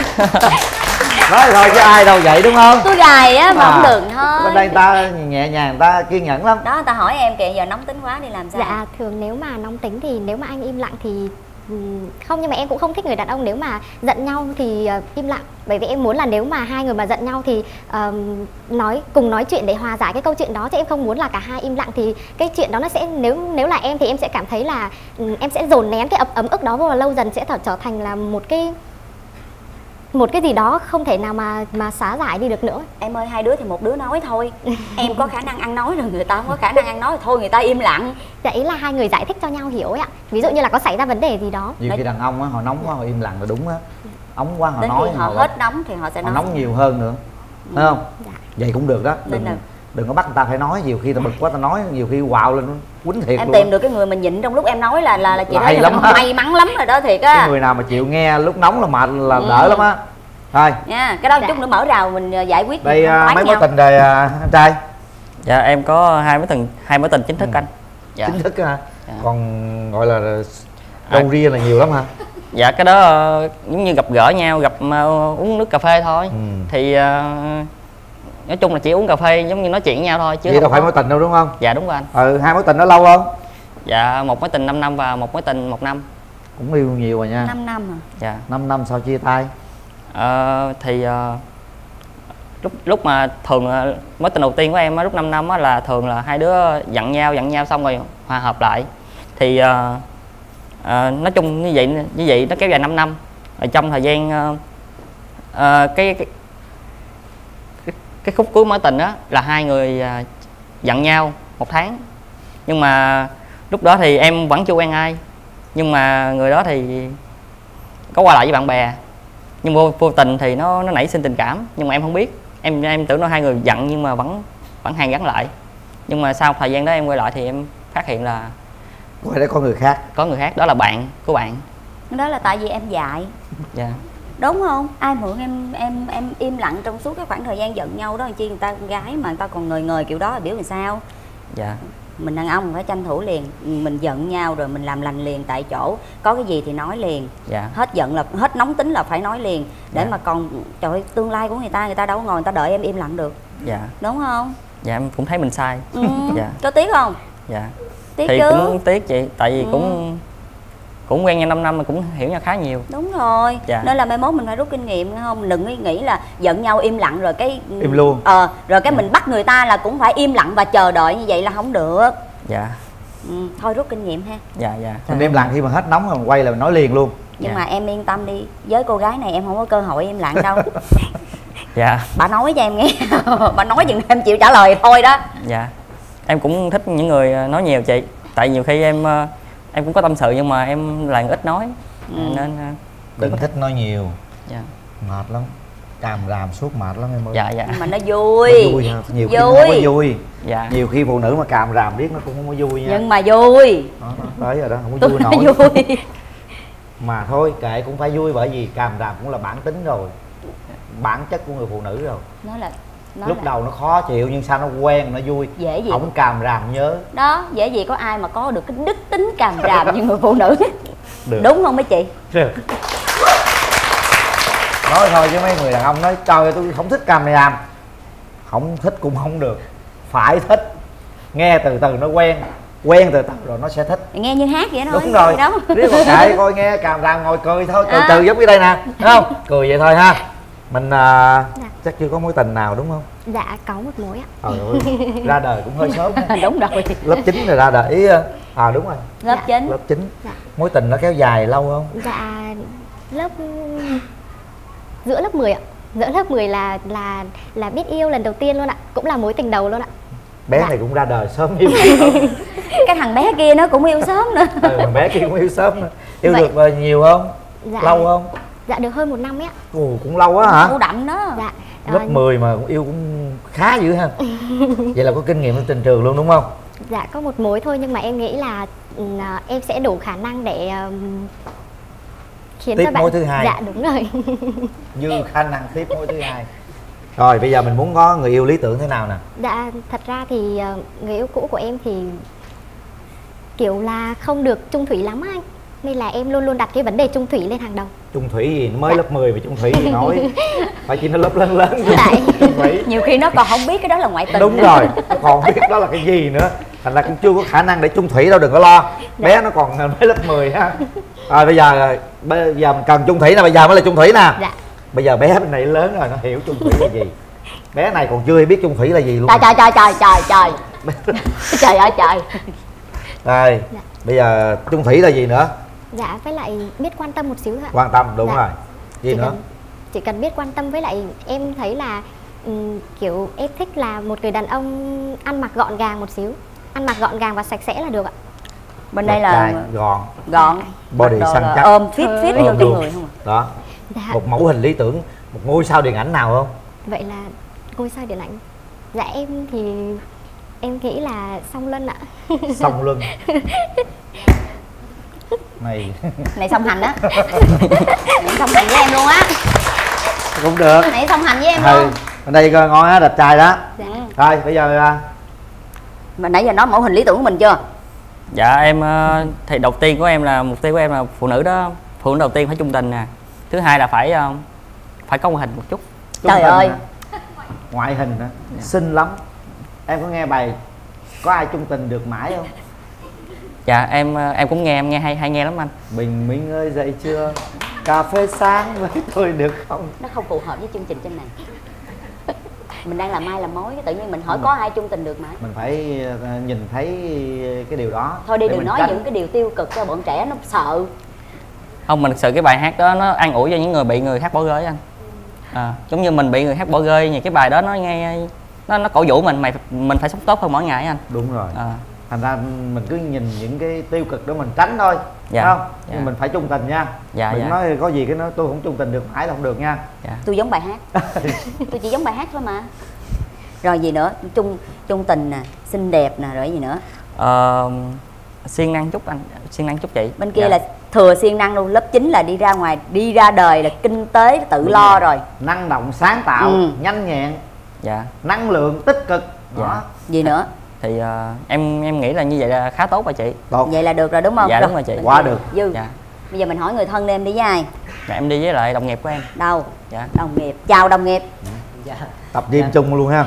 Nói thôi chứ ai đâu vậy đúng không? Tôi gài á mà à, không được thôi. Bên đây người ta nhẹ nhàng, người ta kiên nhẫn lắm. Đó, ta hỏi em kìa giờ nóng tính quá đi làm sao? Dạ thường nếu mà nóng tính thì nếu mà anh im lặng thì không, nhưng mà em cũng không thích người đàn ông nếu mà giận nhau thì uh, im lặng, bởi vì em muốn là nếu mà hai người mà giận nhau thì uh, nói cùng nói chuyện để hòa giải cái câu chuyện đó, chứ em không muốn là cả hai im lặng thì cái chuyện đó nó sẽ, nếu nếu là em thì em sẽ cảm thấy là um, em sẽ dồn nén cái ấm, ấm ức đó vào, lâu dần sẽ trở thành là một cái một cái gì đó không thể nào mà mà xả giải đi được nữa. Em ơi, hai đứa thì một đứa nói thôi. Em có khả năng ăn nói rồi, người ta không có khả năng ăn nói thôi người ta im lặng. Dạ ý là hai người giải thích cho nhau hiểu ấy ạ. Ví dụ như là có xảy ra vấn đề gì đó. Nhiều khi đàn ông á, họ nóng quá họ im lặng là đúng á. Ống quá họ đến nói, họ, họ hết nóng thì họ sẽ nói. Họ nóng nhiều hơn nữa. Ừ. Thấy không? Dạ. Vậy cũng được đó. Đừng đừng có bắt người ta phải nói, nhiều khi ta bực quá ta nói, nhiều khi quạo lên quýnh thiệt. Em luôn. Tìm được cái người mình nhịn trong lúc em nói là là là chị nói lắm, may mắn lắm rồi đó thiệt á. Cái người nào mà chịu nghe lúc nóng là mệt là ừ. đỡ lắm á. Thôi. Nha, cái đó dạ. chút nữa mở rào mình giải quyết. Đây uh, mấy mối tình đời anh uh, trai. Dạ em có hai mối tình, hai mối tình chính thức ừ. anh. Dạ. Chính thức hả? Dạ. Còn gọi là đâu ria là nhiều lắm hả? Dạ cái đó uh, giống như gặp gỡ nhau, gặp uh, uống nước cà phê thôi. Ừ. Thì uh, nói chung là chỉ uống cà phê giống như nói chuyện với nhau thôi chứ. Vậy đâu phải mối tình đâu đúng không? Dạ đúng rồi anh. Ừ, hai mối tình đó lâu không? Dạ một mối tình năm năm và một mối tình một năm. Cũng yêu nhiều rồi nha. Năm năm à? Dạ. Năm năm sau chia tay? Ờ thì uh, lúc lúc mà thường mối tình đầu tiên của em á, lúc năm năm á là thường là hai đứa giận nhau giận nhau xong rồi hòa hợp lại. Thì uh, uh, nói chung như vậy như vậy nó kéo dài năm năm. Ở trong thời gian uh, uh, cái, cái cái khúc cuối mối tình đó là hai người uh, giận nhau một tháng, nhưng mà lúc đó thì em vẫn chưa quen ai, nhưng mà người đó thì có qua lại với bạn bè, nhưng vô vô tình thì nó nó nảy sinh tình cảm, nhưng mà em không biết, em em tưởng nó hai người giận nhưng mà vẫn vẫn hàn gắn lại, nhưng mà sau thời gian đó em quay lại thì em phát hiện là quay lại có người khác, có người khác đó là bạn của bạn. Đó là tại vì em dại. Dạ. Yeah. Đúng không? Ai mượn em em em im lặng trong suốt cái khoảng thời gian giận nhau đó, chi người ta con gái mà người ta còn ngời ngời kiểu đó là biểu làm sao? Dạ. Mình đàn ông phải tranh thủ liền, mình giận nhau rồi mình làm lành liền tại chỗ, có cái gì thì nói liền. Dạ. Hết giận là hết nóng tính là phải nói liền để dạ. mà còn trời ơi, tương lai của người ta người ta đâu có ngồi người ta đợi em im lặng được. Dạ. Đúng không? Dạ em cũng thấy mình sai. Ừ. Dạ. Có tiếc không? Dạ. Tiếc thì chứ. Cũng tiếc chị, tại vì ừ. cũng cũng quen nhau năm năm mà cũng hiểu nhau khá nhiều. Đúng rồi. Dạ. Nên là mai mốt mình phải rút kinh nghiệm không? Đừng nghĩ là giận nhau im lặng rồi cái im luôn. Ờ, rồi cái ừ. mình bắt người ta là cũng phải im lặng và chờ đợi, như vậy là không được. Dạ. Ừ, thôi rút kinh nghiệm ha. Dạ dạ. Mình im lặng khi mà hết nóng rồi mình quay là mình nói liền luôn. Nhưng dạ. mà em yên tâm đi, với cô gái này em không có cơ hội im lặng đâu. Dạ. Bà nói cho em nghe. Bà nói chừng em chịu trả lời thôi đó. Dạ. Em cũng thích những người nói nhiều chị. Tại nhiều khi em em cũng có tâm sự nhưng mà em là người ít nói ừ. nên đừng thích nói nhiều. Dạ. Mệt lắm, càm ràm suốt mệt lắm em ơi. Dạ dạ. Mà nó vui, nó vui nhiều khi nó không có vui. Dạ. Nhiều khi phụ nữ mà càm ràm riết nó cũng không có vui nha. Nhưng mà vui. Đó, tới rồi đó không có vui nổi. Vui. Mà thôi kệ cũng phải vui, bởi vì càm ràm cũng là bản tính rồi, bản chất của người phụ nữ rồi. Nó là Nó lúc là... đầu nó khó chịu nhưng sao nó quen, nó vui. Dễ gì không càm ràm nhớ. Đó, dễ gì có ai mà có được cái đức tính càm ràm như người phụ nữ. Được. Đúng không mấy chị? Được. Nói thôi chứ mấy người đàn ông nói trời ơi, tôi không thích càm ràm. Không thích cũng không được, phải thích. Nghe từ từ nó quen, quen từ từ rồi nó sẽ thích. Nghe như hát vậy thôi. Đúng rồi, riết mà chạy coi nghe càm ràm ngồi cười thôi, cười à. Từ giống như đây nè, đúng không? Cười vậy thôi ha. Mình uh, dạ. chắc chưa có mối tình nào đúng không? Dạ, có một mối ạ. Ờ, ra đời cũng hơi sớm. Đúng rồi. Lớp chín rồi ra đời. Ý, à đúng rồi. Lớp chín. Lớp chín. Dạ. Mối tình nó kéo dài lâu không? Dạ, lớp giữa lớp mười ạ. Giữa lớp mười là là là biết yêu lần đầu tiên luôn ạ. Cũng là mối tình đầu luôn ạ. Bé dạ. này cũng ra đời sớm yêu. Cái thằng bé kia nó cũng yêu sớm nữa. Ừ, thằng bé kia cũng yêu sớm nữa. Yêu vậy... được nhiều không? Dạ. Lâu không? Dạ được hơn một năm ấy ạ. Ồ, cũng lâu quá hả? Lâu đậm đó. Dạ. Lớp mười mà yêu cũng khá dữ ha. Vậy là có kinh nghiệm trên tình trường luôn đúng không? Dạ có một mối thôi nhưng mà em nghĩ là em sẽ đủ khả năng để khiến tiếp các bạn... mối thứ hai. Dạ đúng rồi. Dư khả năng tiếp mối thứ hai. Rồi bây giờ mình muốn có người yêu lý tưởng thế nào nè? Dạ thật ra thì người yêu cũ của em thì kiểu là không được chung thủy lắm anh. Nên là em luôn luôn đặt cái vấn đề chung thủy lên hàng đầu. Chung thủy gì? Nó mới dạ. lớp mười mà chung thủy gì nói. Phải chỉ nó lớp lớn lớn thủy. Nhiều khi nó còn không biết cái đó là ngoại tình. Đúng nữa. Rồi, nó còn biết đó là cái gì nữa. Thành ra cũng chưa có khả năng để chung thủy đâu, đừng có lo. Bé dạ. nó còn mới lớp mười ha. Rồi bây giờ bây giờ mình cần chung thủy nè, bây giờ mới là chung thủy nè. Dạ. Bây giờ bé bên này lớn rồi, nó hiểu chung thủy là gì. Bé này còn chưa biết chung thủy là gì luôn. Trời trời trời trời trời trời. Trời ơi trời. Rồi, dạ. bây giờ chung thủy là gì nữa? Dạ với lại biết quan tâm một xíu thôi. Quan tâm đúng dạ. rồi. Gì chỉ nữa? Cần, chỉ cần biết quan tâm với lại em thấy là um, kiểu em thích là một người đàn ông ăn mặc gọn gàng một xíu, ăn mặc gọn gàng và sạch sẽ là được ạ. Bên đây là gọn, gọn, body săn chắc, ôm fit fit vô trong người không ạ? Đó. Dạ. Một mẫu hình lý tưởng, một ngôi sao điện ảnh nào không? Vậy là ngôi sao điện ảnh. Dạ em thì em nghĩ là Song Luân ạ. Song Luân. Mày này song hành á. Song hành với em luôn á. Cũng được. Nãy song hành với em ừ. luôn. Bên đây coi ngon á, đẹp trai đó. Dạ. Rồi bây giờ mình nãy giờ nói mẫu hình lý tưởng của mình chưa? Dạ em thì đầu tiên của em là mục tiêu của em là phụ nữ đó, phụ nữ đầu tiên phải trung tình nè. Thứ hai là phải phải có ngoại hình một chút. Trung Trời ơi. Hả? Ngoại hình hả? Dạ. Xinh lắm. Em có nghe bài có ai trung tình được mãi không? Dạ em em cũng nghe, em nghe hay hay nghe lắm anh. Bình minh ơi dậy chưa, cà phê sáng với tôi được không? Nó không phù hợp với chương trình trên này. Mình đang làm ai làm mối, tự nhiên mình hỏi mình, có ai chung tình được mà. Mình phải nhìn thấy cái điều đó. Thôi đi đừng nói tránh những cái điều tiêu cực cho bọn trẻ nó sợ. Không, mình thực sự cái bài hát đó nó an ủi cho những người bị người khác bỏ rơi anh. À, giống như mình bị người khác bỏ rơi thì cái bài đó nó nghe nó nó cổ vũ mình mày mình phải sống tốt hơn mỗi ngày anh. Đúng rồi. À. Thành ra mình cứ nhìn những cái tiêu cực đó mình tránh thôi, dạ, không? Dạ. Nhưng mình phải trung tình nha. Dạ, mình dạ. nói có gì cái nó tôi không trung tình được mãi là không được nha. Dạ. Tôi giống bài hát. Tôi chỉ giống bài hát thôi mà. Rồi gì nữa? Trung trung tình nè, xinh đẹp nè, rồi gì nữa? Ờ, siêng năng chút anh, siêng năng chút chị. Bên kia dạ. là thừa siêng năng luôn, lớp chín là đi ra ngoài, đi ra đời là kinh tế tự Đúng lo rồi. rồi. Năng động, sáng tạo, ừ. nhanh nhẹn. Dạ. Năng lượng tích cực. Dạ. Đó. Gì nữa? Thì uh, em em nghĩ là như vậy là khá tốt rồi chị. Tốt. Vậy là được rồi đúng không? Dạ đúng rồi chị. Quá được. Dư. Dạ. Bây giờ mình hỏi người thân em đi với ai? Dạ em đi với lại đồng nghiệp của em. Đâu? Dạ. Đồng nghiệp. Chào đồng nghiệp. Dạ. Tập gym dạ. chung luôn ha.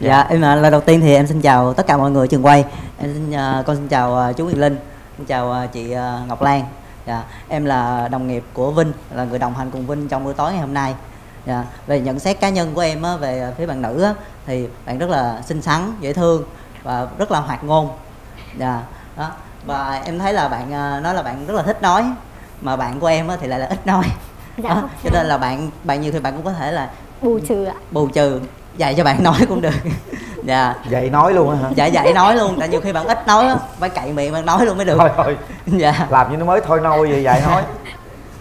Dạ, dạ em là đầu tiên thì em xin chào tất cả mọi người trường quay. Em xin uh, con xin chào uh, chú Quyền Linh, xin chào uh, chị uh, Ngọc Lan. Dạ, em là đồng nghiệp của Vinh, là người đồng hành cùng Vinh trong buổi tối ngày hôm nay. Dạ. Về nhận xét cá nhân của em á, về phía bạn nữ á, thì bạn rất là xinh xắn, dễ thương và rất là hoạt ngôn. Dạ. Đó. Và em thấy là bạn nói là bạn rất là thích nói, mà bạn của em á, thì lại là ít nói. Dạ, đó. Cho nên là bạn bạn nhiều thì bạn cũng có thể là bù trừ ạ. Bù trừ dạy cho bạn nói cũng được. Dạ. Dạy nói luôn hả? Dạ dạy nói luôn, tại nhiều khi bạn ít nói á, phải cậy miệng bạn nói luôn mới được. Thôi thôi. Dạ. Làm như nó mới thôi nôi vậy dạy nói.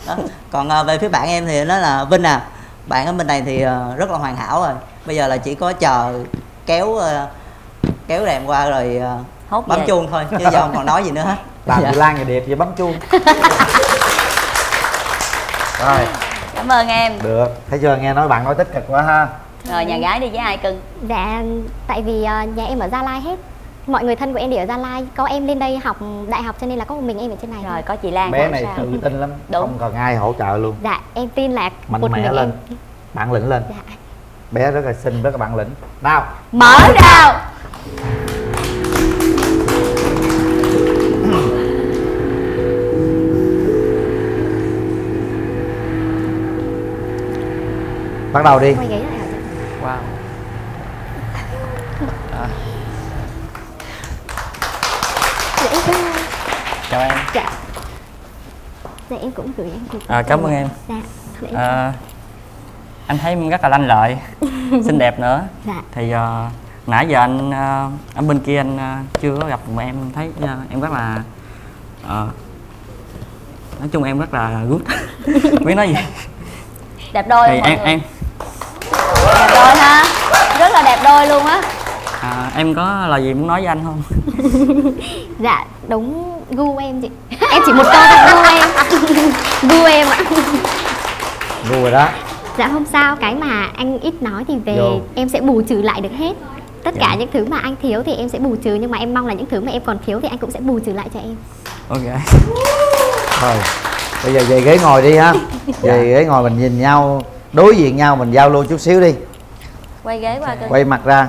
Đó. Còn về phía bạn em thì nó là Vinh à. Bạn ở bên này thì rất là hoàn hảo rồi. Bây giờ là chỉ có chờ kéo kéo đèn qua rồi Hốt bấm vậy. chuông thôi, chứ giờ không còn nói gì nữa hết. Làm dạ. Lan người đẹp vậy bấm chuông. Rồi. Cảm ơn em. Được, thấy chưa, nghe nói bạn nói tích cực quá ha. Rồi nhà gái đi với ai cưng? Dạ, tại vì nhà em ở Gia Lai hết. Mọi người thân của em đều ở Gia Lai. Có em lên đây học đại học cho nên là có một mình em ở trên này. Rồi có chị Lan. Bé này tự tin lắm. Đúng. Không cần ai hỗ trợ luôn. Dạ, em tin là mạnh mẽ lên, bản lĩnh lên. Dạ. Bé rất là xinh, rất là bản lĩnh. Nào, mở đầu. Bắt đầu đi. Wow. À. Chào em. Dạ. Dạ em cũng gửi em. À, cảm ơn em. Dạ. À, anh thấy em rất là lanh lợi, xinh đẹp nữa. Dạ. Thì uh, nãy giờ anh uh, ở bên kia anh uh, chưa có gặp mà em thấy uh, em rất là uh, nói chung em rất là good. Biết nói gì? Đẹp đôi thì em, em đẹp đôi ha, rất là đẹp đôi luôn á. À, em có lời gì muốn nói với anh không? Dạ đúng gu em chị. Em chỉ một câu gu em. Gu em ạ. Gu rồi đó. Dạ không sao, cái mà anh ít nói thì về Vô. Em sẽ bù trừ lại được hết. Tất dạ. cả những thứ mà anh thiếu thì em sẽ bù trừ. Nhưng mà em mong là những thứ mà em còn thiếu thì anh cũng sẽ bù trừ lại cho em. Ok. Thôi bây giờ về ghế ngồi đi ha. Về ghế ngồi mình nhìn nhau, đối diện nhau, mình giao lưu chút xíu đi. Quay ghế qua cơ. Quay mặt ra.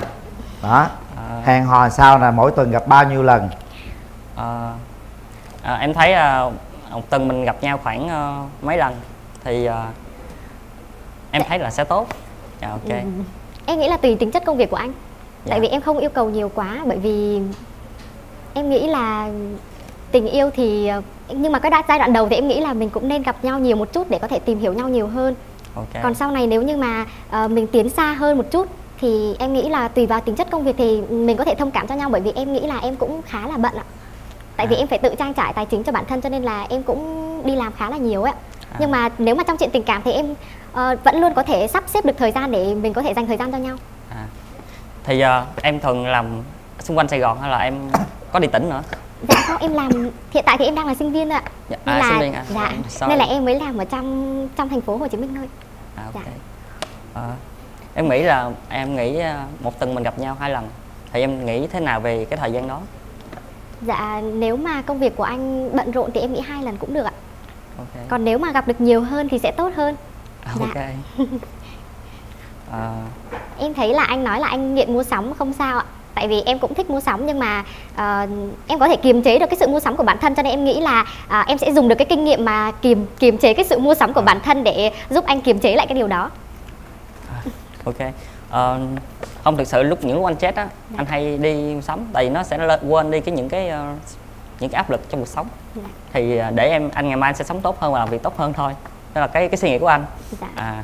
Đó. À... Hẹn hò sao là mỗi tuần gặp bao nhiêu lần? À... À, em thấy uh, một tuần mình gặp nhau khoảng uh, mấy lần thì uh, em thấy là sẽ tốt. À, ok. Ừ. Em nghĩ là tùy tính chất công việc của anh. Dạ. Tại vì em không yêu cầu nhiều quá, bởi vì em nghĩ là tình yêu thì nhưng mà cái đoạn giai đoạn đầu thì em nghĩ là mình cũng nên gặp nhau nhiều một chút để có thể tìm hiểu nhau nhiều hơn. Okay. Còn sau này nếu như mà uh, mình tiến xa hơn một chút thì em nghĩ là tùy vào tính chất công việc thì mình có thể thông cảm cho nhau, bởi vì em nghĩ là em cũng khá là bận ạ. Tại à. vì em phải tự trang trải tài chính cho bản thân cho nên là em cũng đi làm khá là nhiều ấy. À. Nhưng mà nếu mà trong chuyện tình cảm thì em uh, vẫn luôn có thể sắp xếp được thời gian để mình có thể dành thời gian cho nhau. À. Thì uh, em thường làm xung quanh Sài Gòn hay là em có đi tỉnh nữa? Dạ không, em làm hiện tại thì em đang là sinh viên ạ. Dạ, nên à, là sinh viên à? Dạ. Sorry. Nên là em mới làm ở trong trong thành phố Hồ Chí Minh thôi. À, okay. Dạ. À, em nghĩ là em nghĩ một tuần mình gặp nhau hai lần thì em nghĩ thế nào về cái thời gian đó? Dạ nếu mà công việc của anh bận rộn thì em nghĩ hai lần cũng được ạ. Okay. Còn nếu mà gặp được nhiều hơn thì sẽ tốt hơn. À, dạ. Ok. À... Em thấy là anh nói là anh nghiện mua sắm không sao ạ. Tại vì em cũng thích mua sắm nhưng mà uh, em có thể kiềm chế được cái sự mua sắm của bản thân, cho nên em nghĩ là uh, em sẽ dùng được cái kinh nghiệm mà kiềm kiềm chế cái sự mua sắm của bản thân để giúp anh kiềm chế lại cái điều đó. Ok. Uh, không, thực sự lúc những anh chết á, dạ. anh hay đi mua sắm tại vì nó sẽ quên đi cái những cái uh, những cái áp lực trong cuộc sống. Dạ. Thì uh, để em anh ngày mai anh sẽ sống tốt hơn và làm việc tốt hơn thôi. Đó là cái cái suy nghĩ của anh. Dạ. À,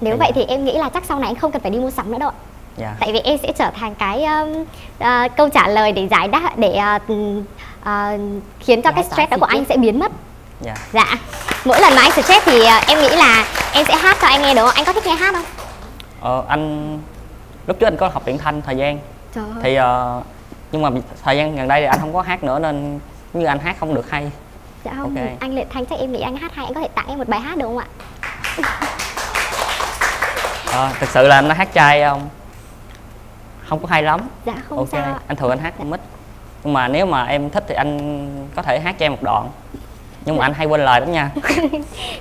nếu vậy thì em nghĩ là chắc sau này anh không cần phải đi mua sắm nữa đâu ạ. Yeah. Tại vì em sẽ trở thành cái um, uh, câu trả lời để giải đáp, để uh, uh, khiến cho cái stress đó của anh sẽ biến mất. Yeah. Dạ. Mỗi lần mà anh stress thì uh, em nghĩ là em sẽ hát cho anh nghe, đúng không? Anh có thích nghe hát không? Ờ, anh lúc trước anh có học điện thanh thời gian. Trời ơi. Thì uh, nhưng mà thời gian gần đây thì anh không có hát nữa nên như anh hát không được hay. Dạ không. Okay. Anh luyện thanh, chắc em nghĩ anh hát hay, anh có thể tặng em một bài hát được không ạ? Ờ, thực sự là anh đã hát trai không? Không có hay lắm. Dạ không okay. sao ạ. Anh thường anh hát không mít. Nhưng mà nếu mà em thích thì anh có thể hát cho em một đoạn. Nhưng mà anh hay quên lời lắm nha.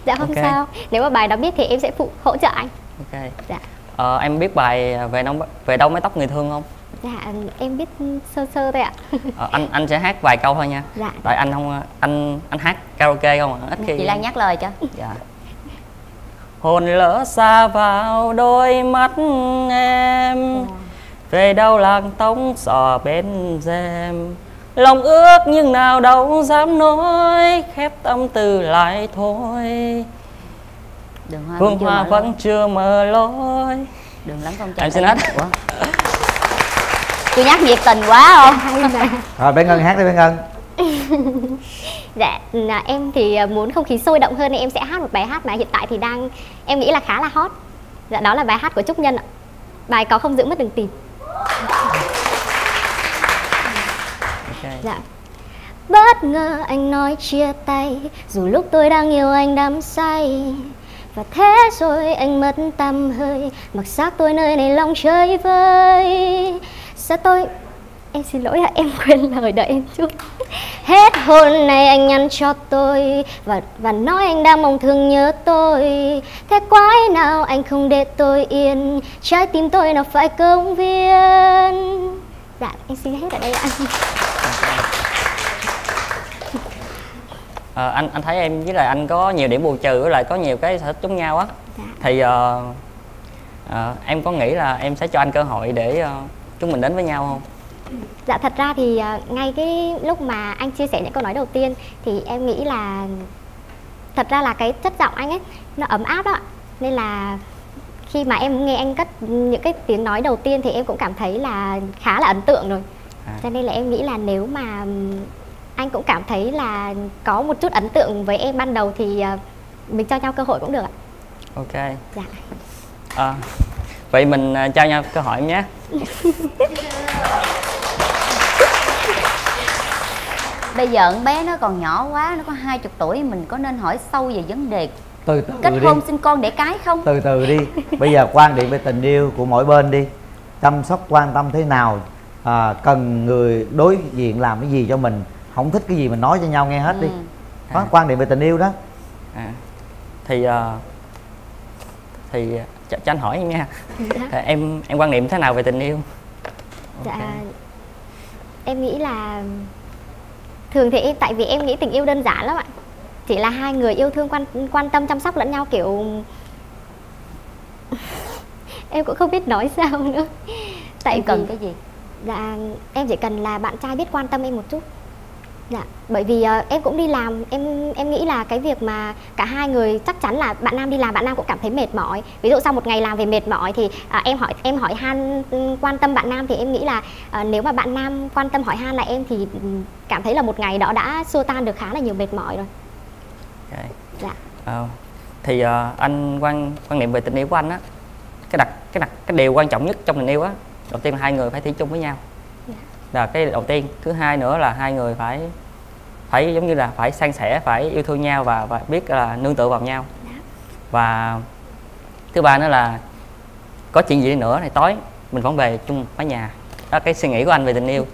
Dạ không okay. sao. Nếu mà bài đó biết thì em sẽ phụ hỗ trợ anh. Ok. Dạ. Ờ, em biết bài về đâu, về đâu mái tóc người thương không? Dạ em biết sơ sơ thôi ạ. Ờ, anh anh sẽ hát vài câu thôi nha. Dạ. Tại anh không anh anh hát karaoke không ít khi. Chị Lan nhắc lời cho. Dạ. Hồn lỡ xa vào đôi mắt em. Dạ. Về đâu làng tống sò bên rèm, lòng ước nhưng nào đâu dám nói, khép tâm từ lại thôi. Đường hoa, Phương hoa vẫn lối. Chưa mờ lối. Đường lắm không chạy. Em xin hết. Tôi nhắc nhiệt tình quá không? Rồi bé Ngân hát đi bé Ngân. Dạ em thì muốn không khí sôi động hơn nên em sẽ hát một bài hát mà hiện tại thì đang em nghĩ là khá là hot. Dạ đó là bài hát của Trúc Nhân ạ. Bài Có Không Giữ Mất Đừng Tìm. Okay. Dạ. Bất ngờ anh nói chia tay, dù lúc tôi đang yêu anh đắm say, Và thế rồi anh mất tăm hơi, mặc xác tôi nơi này lòng chơi vơi. Sao tôi... Em xin lỗi ạ, em quên lời, đợi em chút. Hết hôn này anh nhắn cho tôi và và nói anh đang mong thương nhớ tôi. Thế quái nào anh không để tôi yên, trái tim tôi nào phải công viên. Dạ, em xin hết ở đây ạ. À, anh anh thấy em với lại anh có nhiều điểm bù trừ, với lại có nhiều cái sở thích giống nhau á. Dạ. Thì uh, uh, em có nghĩ là em sẽ cho anh cơ hội để uh, chúng mình đến với nhau không? Dạ, thật ra thì uh, ngay cái lúc mà anh chia sẻ những câu nói đầu tiên thì em nghĩ là thật ra là cái chất giọng anh ấy nó ấm áp đó, nên là khi mà em nghe anh cất những cái tiếng nói đầu tiên thì em cũng cảm thấy là khá là ấn tượng rồi. À. Cho nên là em nghĩ là nếu mà anh cũng cảm thấy là có một chút ấn tượng với em ban đầu thì uh, mình cho nhau cơ hội cũng được ạ. Ok. Dạ. À, vậy mình uh, cho nhau cơ hội em nhé. Bây giờ con bé nó còn nhỏ quá, nó có hai mươi tuổi, mình có nên hỏi sâu về vấn đề từ từ kết hôn sinh con đẻ cái không? Từ từ đi. Bây giờ quan điểm về tình yêu của mỗi bên đi. Chăm sóc quan tâm thế nào, à, cần người đối diện làm cái gì cho mình, không thích cái gì mình nói cho nhau nghe hết. Ừ. Đi có à. Quan điểm về tình yêu đó à. Thì uh, thì cho, cho anh hỏi em nha. Dạ. Em em quan niệm thế nào về tình yêu? Dạ. Okay. Em nghĩ là thường thì em, tại vì em nghĩ tình yêu đơn giản lắm ạ, chỉ là hai người yêu thương quan quan tâm chăm sóc lẫn nhau kiểu em cũng không biết nói sao nữa. Tại em cần vì... cái gì? Dạ em chỉ cần là bạn trai biết quan tâm em một chút. Dạ, bởi vì uh, em cũng đi làm, em em nghĩ là cái việc mà cả hai người chắc chắn là bạn nam đi làm, bạn nam cũng cảm thấy mệt mỏi. Ví dụ sau một ngày làm về mệt mỏi thì uh, em hỏi em hỏi han quan tâm bạn nam thì em nghĩ là uh, nếu mà bạn nam quan tâm hỏi han lại em thì cảm thấy là một ngày đó đã xua tan được khá là nhiều mệt mỏi rồi. Okay. Dạ. À, thì uh, anh quan quan niệm về tình yêu của anh á, cái đặc cái đặc cái điều quan trọng nhất trong tình yêu á, đầu tiên là hai người phải thủy chung với nhau. Là cái đầu tiên, thứ hai nữa là hai người phải phải giống như là phải san sẻ, phải yêu thương nhau và, và biết là nương tựa vào nhau. Và thứ ba nữa là có chuyện gì nữa thì tối mình vẫn về chung với nhà. Đó là cái suy nghĩ của anh về tình yêu.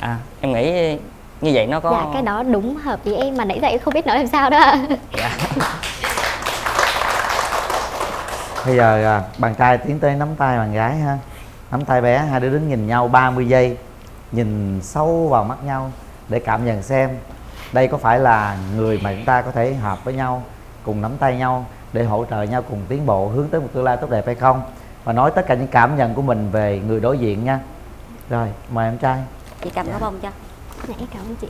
À, em nghĩ như vậy nó có... Dạ, cái đó đúng hợp với em mà nãy giờ em không biết nói làm sao đó. Dạ. Bây giờ bạn trai tiến tới nắm tay bạn gái ha. Nắm tay bé, hai đứa đứng nhìn nhau ba mươi giây, nhìn sâu vào mắt nhau để cảm nhận xem đây có phải là người mà chúng ta có thể hợp với nhau, cùng nắm tay nhau để hỗ trợ nhau cùng tiến bộ hướng tới một tương lai tốt đẹp hay không, và nói tất cả những cảm nhận của mình về người đối diện nha. Rồi mời em trai. Chị cầm cái bông cho. Dạ em cảm ơn chị.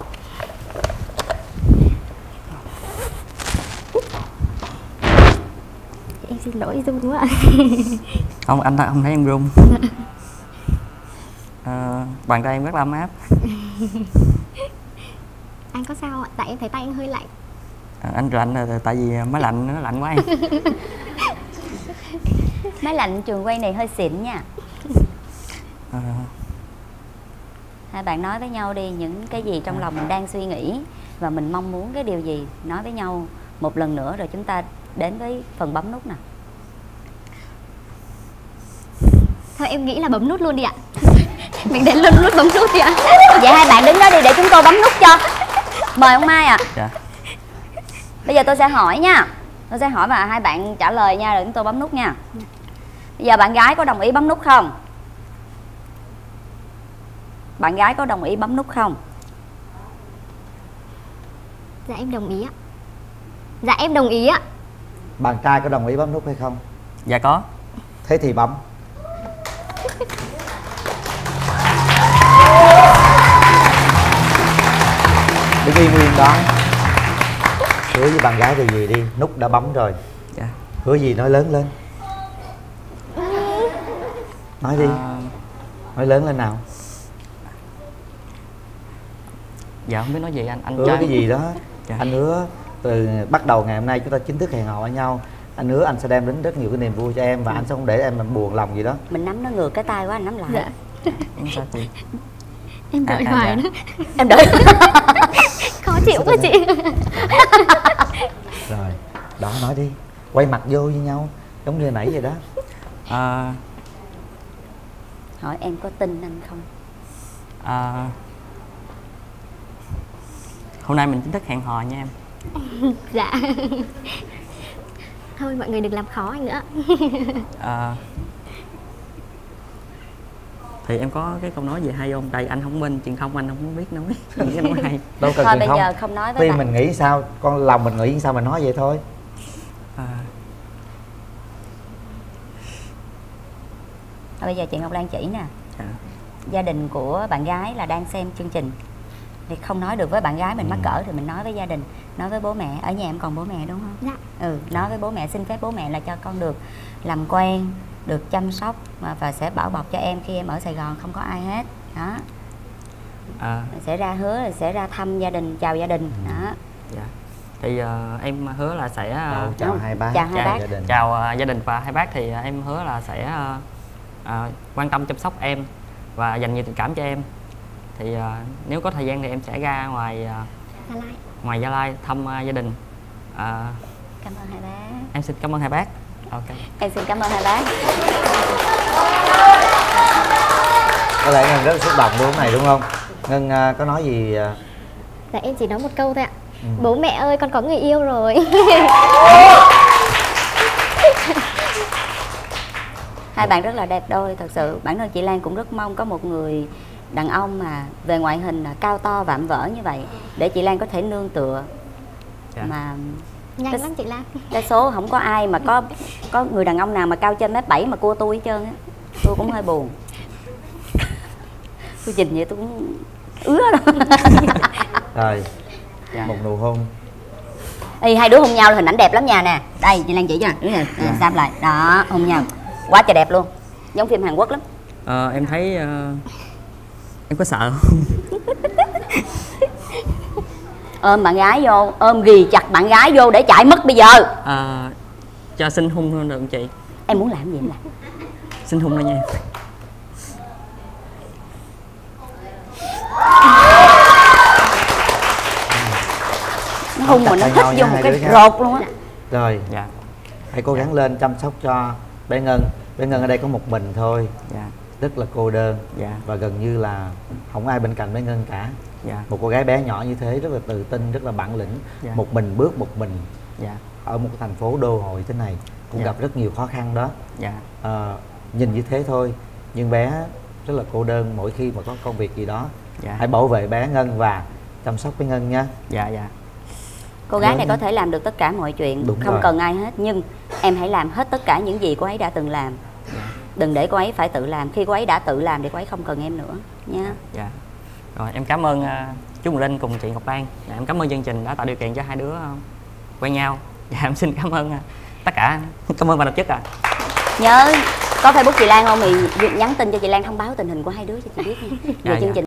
Em xin lỗi run quá. Không, anh không thấy em run. À, bàn tay em rất là ấm áp. Anh có sao ạ? Tại em thấy tay anh hơi lạnh. À, anh lạnh là tại vì máy lạnh nó lạnh quá em. Máy lạnh trường quay này hơi xịn nha. À. Hai bạn nói với nhau đi những cái gì trong lòng mình đang suy nghĩ và mình mong muốn cái điều gì, nói với nhau một lần nữa rồi chúng ta đến với phần bấm nút nè. Thôi em nghĩ là bấm nút luôn đi ạ. Mình đến luôn nút bấm nút đi ạ. Vậy hai bạn đứng đó đi để chúng tôi bấm nút cho. Mời ông Mai ạ. À. Dạ. Bây giờ tôi sẽ hỏi nha. Tôi sẽ hỏi và hai bạn trả lời nha, rồi chúng tôi bấm nút nha. Bây giờ bạn gái có đồng ý bấm nút không? Bạn gái có đồng ý bấm nút không? Dạ em đồng ý ạ. Dạ em đồng ý ạ. Bạn trai có đồng ý bấm nút hay không? Dạ có. Thế thì bấm. Đứng yên nguyên đó. Hứa với bạn gái điều gì đi, nút đã bấm rồi. Dạ. Hứa gì nói lớn lên. Nói đi. À... Nói lớn lên nào. Dạ không biết nói gì anh, anh hứa trai... cái gì đó. Dạ. Anh hứa từ bắt đầu ngày hôm nay chúng ta chính thức hẹn hò với nhau, anh hứa anh sẽ đem đến rất nhiều cái niềm vui cho em. Và ừ. anh sẽ không để em làm buồn lòng gì đó. Mình nắm nó ngược cái tay quá, anh nắm lại. Dạ. Sao chị? Em đợi à, hoài à, dạ. nữa. Em đợi. Khó chịu quá chị. Rồi, đó nói đi. quay mặt vô với nhau giống như nãy vậy đó. À... hỏi em có tin anh không? À... hôm nay mình chính thức hẹn hò nha em. Dạ. Thôi mọi người đừng làm khó anh nữa. À... thì em có cái câu nói về hay không? Tại anh không minh truyền thông, anh không biết nói. Anh nghĩ anh nói hay. Đâu cần thôi, bây không. Giờ không nói với bạn. Mình nghĩ sao, con lòng mình nghĩ sao mình nói vậy thôi. À... à, bây giờ chị Ngọc Lan chỉ nè. À... gia đình của bạn gái là đang xem chương trình thì không nói được với bạn gái mình mắc cỡ thì mình nói với gia đình, nói với bố mẹ. Ở nhà em còn bố mẹ đúng không? Dạ. Ừ, nói với bố mẹ, xin phép bố mẹ là cho con được làm quen, được chăm sóc và sẽ bảo bọc cho em khi em ở Sài Gòn không có ai hết đó. À... sẽ ra hứa là sẽ ra thăm gia đình, chào gia đình đó. Dạ. Thì uh, em hứa là sẽ uh, chào hai bác, chào, hai chào, bác. Gia, đình. chào uh, gia đình và hai bác. Thì uh, em hứa là sẽ uh, uh, quan tâm chăm sóc em và dành nhiều tình cảm cho em. Thì uh, nếu có thời gian thì em sẽ ra ngoài uh, Gia Lai. ngoài Gia Lai thăm uh, gia đình. Uh, cảm ơn hai bác. Em xin cảm ơn hai bác. Okay. Em xin cảm ơn hai bác. Có lẽ Ngân rất xúc động với này đúng không? Ngân uh, có nói gì? Uh... Dạ em chỉ nói một câu thôi ạ. Ừ. Bố mẹ ơi con có người yêu rồi. Hai bạn rất là đẹp đôi thật sự. Bản thân chị Lan cũng rất mong có một người đàn ông mà về ngoại hình là cao to vạm vỡ như vậy để chị Lan có thể nương tựa. Dạ. Mà nhanh cái, lắm chị Lan. Đa số không có ai mà có có người đàn ông nào mà cao trên mét bảy mà cua tôi hết trơn á. Tôi cũng hơi buồn. Tôi nhìn vậy tôi cũng ứa rồi. Rồi. Dạ. Một nụ hôn. Ê, hai đứa hôn nhau là hình ảnh đẹp lắm nhà nè. Đây chị Lan chỉ cho. Dạ. Sáp lại. Đó, hôn nhau. Quá trời đẹp luôn. Giống phim Hàn Quốc lắm. Ờ, em thấy uh... em có sợ không? Ôm bạn gái vô, ôm ghì chặt bạn gái vô để chạy mất bây giờ. À, cho xin hung hơn được không chị? Em muốn làm gì em làm. Xin hung thôi nha. Nó hung mà nó thích vô một cái rột luôn á. Rồi, dạ. Hãy cố gắng lên chăm sóc cho bé Ngân. Bé Ngân ở đây có một mình thôi. Dạ. Rất là cô đơn. Dạ. Và gần như là không ai bên cạnh bé Ngân cả. Dạ. Một cô gái bé nhỏ như thế rất là tự tin, rất là bản lĩnh. Dạ. Một mình bước một mình. Dạ. Ở một thành phố đô hội thế này cũng dạ. gặp rất nhiều khó khăn đó. Dạ. À, nhìn như thế thôi nhưng bé rất là cô đơn mỗi khi mà có công việc gì đó. Dạ. Hãy bảo vệ bé Ngân và chăm sóc bé Ngân nha. Dạ dạ. Cô gái này có thể làm được tất cả mọi chuyện. Đúng không rồi. Cần ai hết nhưng em hãy làm hết tất cả những gì cô ấy đã từng làm. Dạ. Đừng để cô ấy phải tự làm. Khi cô ấy đã tự làm thì cô ấy không cần em nữa nha. Dạ. Rồi em cảm ơn uh, chú Quyền Linh cùng chị Ngọc Lan. Dạ, em cảm ơn chương trình đã tạo điều kiện cho hai đứa uh, quen nhau. Dạ em xin cảm ơn uh, tất cả. Cảm ơn ban tổ chức ạ. À. Nhớ có Facebook chị Lan không thì nhắn tin cho chị Lan thông báo tình hình của hai đứa cho chị biết nha. Dạ, dạ. Chương trình